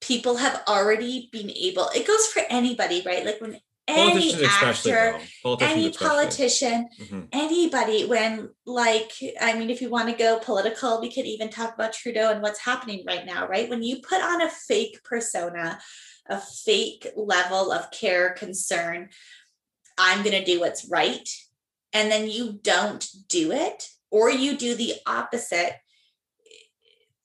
people have already been able, it goes for anybody, right? Like when any actor, any politician, anybody, when like, I mean, if you want to go political, we could even talk about Trudeau and what's happening right now, right? When you put on a fake persona, a fake level of care, concern, I'm going to do what's right. And then you don't do it. Or you do the opposite.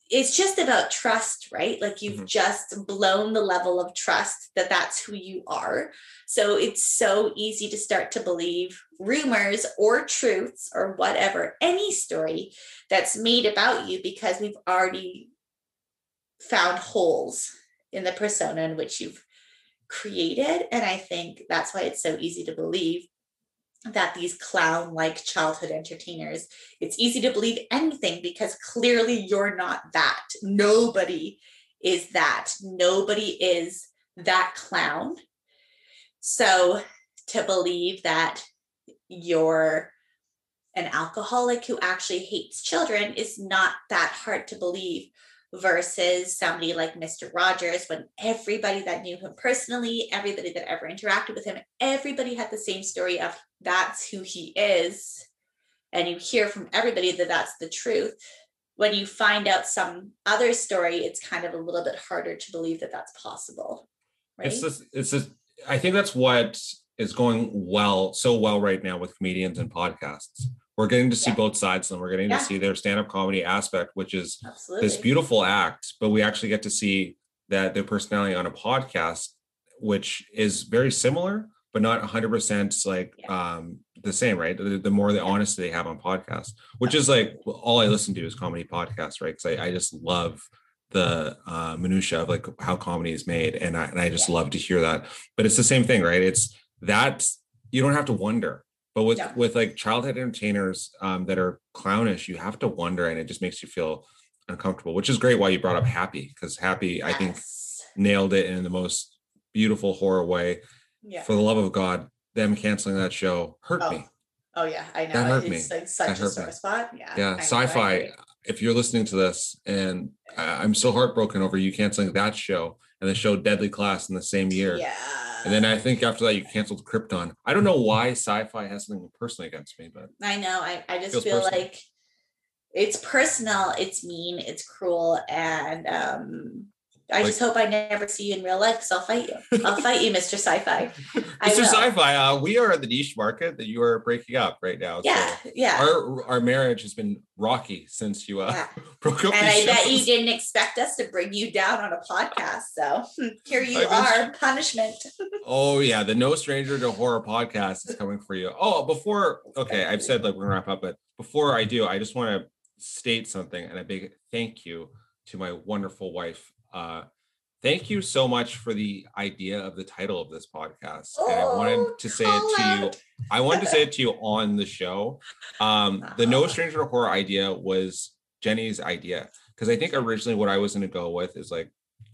It's just about trust, right? Like you've just blown the level of trust that that's who you are. So it's so easy to start to believe rumors or truths or whatever, any story that's made about you, because we've already found holes in the persona in which you've created. And I think that's why it's so easy to believe that these clown-like childhood entertainers, it's easy to believe anything because clearly you're not that. Nobody is that. Nobody is that clown. So to believe that you're an alcoholic who actually hates children is not that hard to believe, versus somebody like Mr. Rogers, when everybody that knew him personally, everybody that ever interacted with him, everybody had the same story of that's who he is. And you hear from everybody that that's the truth. When you find out some other story, it's kind of a little bit harder to believe that that's possible. Right? It's this, I think that's what is going so well right now with comedians and podcasts. We're getting to see both sides, and we're getting to see their stand-up comedy aspect, which is this beautiful act, but we actually get to see that their personality on a podcast, which is very similar, but not 100% like the same, right? The more the honesty they have on podcasts, which is like, all I listen to is comedy podcasts, right? Because I just love the minutia of like how comedy is made. And I just love to hear that, but it's the same thing, right? It's that you don't have to wonder. But with like childhood entertainers that are clownish, you have to wonder, and it just makes you feel uncomfortable, which is great why you brought up Happy, because Happy, I think, nailed it in the most beautiful horror way. Yeah. For the love of God, them canceling that show hurt me. Oh, yeah. I know. That hurt me. Like such a sore spot. Yeah. Yeah. Sci-Fi, if you're listening to this, and I'm so heartbroken over you canceling that show and the show Deadly Class in the same year. Yeah. And then I think after that, you canceled Krypton. I don't know why Sci-Fi has something personal against me, but I know. I just feel personal. Like it's personal. It's mean. It's cruel. And I just hope I never see you in real life, because I'll fight you. I'll fight you, Mr. Sci-Fi. Mr. Sci-Fi, we are the niche market that you are breaking up right now. Yeah, so yeah. Our marriage has been rocky since you broke up. And I bet you didn't expect us to bring you down on a podcast. So here you are, punishment. Oh yeah, the No Stranger to Horror podcast is coming for you. Oh, I've said we're gonna wrap up, but before I do, I just want to state something and a big thank you to my wonderful wife. Thank you so much for the idea of the title of this podcast. And I wanted to say it to you on the show. The No Stranger to Horror idea was Jennie's idea, because I think originally what I was going to go with is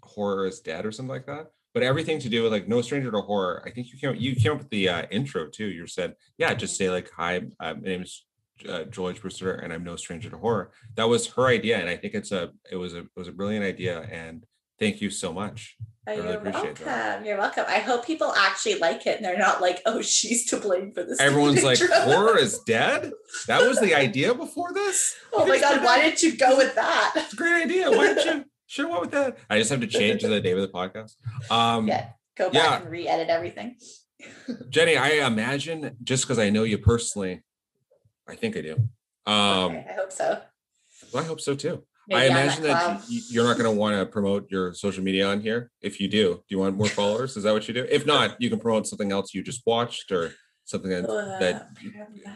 horror is dead or something like that, but everything to do with No Stranger to Horror, I think you came up with the intro too. You said, just say hi, my name is Joel H. Brewster, and I'm no stranger to horror. That was her idea, and I think it was a brilliant idea. And thank you so much. I really appreciate that. You're welcome. I hope people actually like it, and they're not she's to blame for this. Everyone's horror is dead. That was the idea before this. Oh my god, why didn't you go with that? It's a great idea. Why didn't you? Sure, what with that? I just have to change the name of the podcast. Go back and re-edit everything. Jennie, I imagine, just because I know you personally. I think I do. Okay, I hope so. Well, I hope so too. Maybe I imagine that you're not going to want to promote your social media on here. If you do, you want more followers? Is that what you do? If not, you can promote something else you just watched or something that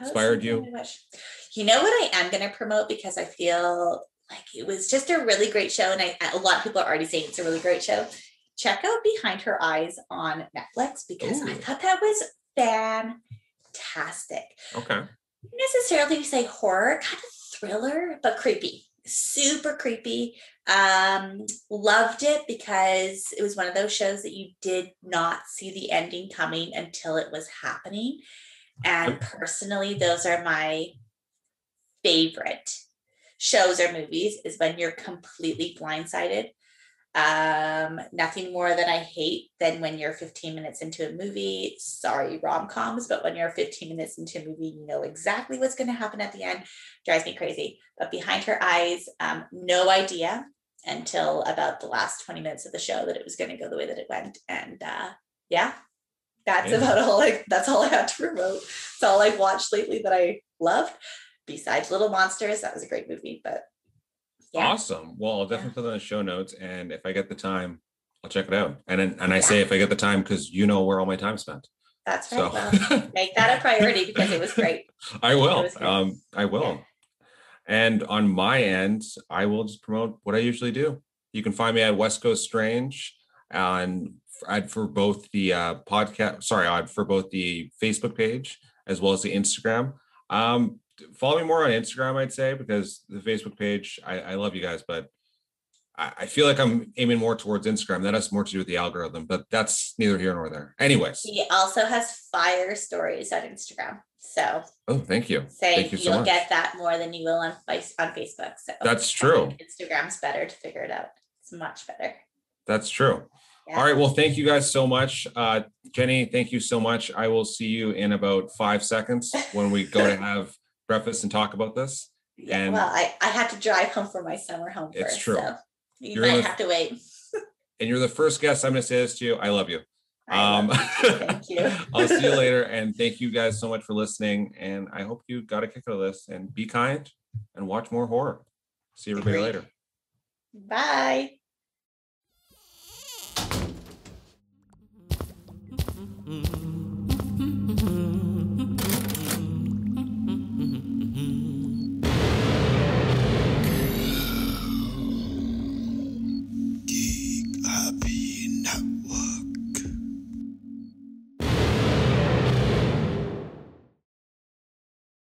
inspired you. You know what I am going to promote, because I feel it was just a really great show, and a lot of people are already saying it's a really great show. Check out Behind Her Eyes on Netflix, because I thought that was fantastic. Okay. Necessarily say horror, kind of thriller, but creepy, super creepy. Loved it because it was one of those shows that you did not see the ending coming until it was happening. And personally, those are my favorite shows or movies, is when you're completely blindsided. Nothing more that I hate than when you're 15 minutes into a movie, sorry, rom-coms, but when you're 15 minutes into a movie, you know exactly what's going to happen at the end. Drives me crazy. But Behind Her Eyes, no idea until about the last 20 minutes of the show that it was going to go the way that it went. And that's about all that's all I had to promote. It's all I've watched lately that I loved, besides Little Monsters. That was a great movie, but yeah. Awesome. Well, I'll definitely put that in the show notes, and if I get the time, I'll check it out. And I say if I get the time, because you know where all my time's spent. That's right. So. Well, make that a priority, because it was great. I will. I will. Yeah. And on my end, I will just promote what I usually do. You can find me at West Coast Strange for both the Facebook page as well as the Instagram. Follow me more on Instagram, I'd say, because the Facebook page, I love you guys, but I feel I'm aiming more towards Instagram. That has more to do with the algorithm, but that's neither here nor there. Anyways. He also has fire stories on Instagram. So. Oh, thank you. Thank you so much. You'll get that more than you will on Facebook. So. That's true. Instagram's better to figure it out. It's much better. That's true. Yeah. All right. Well, thank you guys so much. Jennie, thank you so much. I will see you in about 5 seconds when we go to have breakfast and talk about this. And well, I had to drive home for my summer home first. It's true. So you might have to wait. And you're the first guest I'm going to say this to you. I love you. Thank you. I'll see you later. And thank you guys so much for listening. And I hope you got a kick out of this, and be kind and watch more horror. See everybody later. Bye.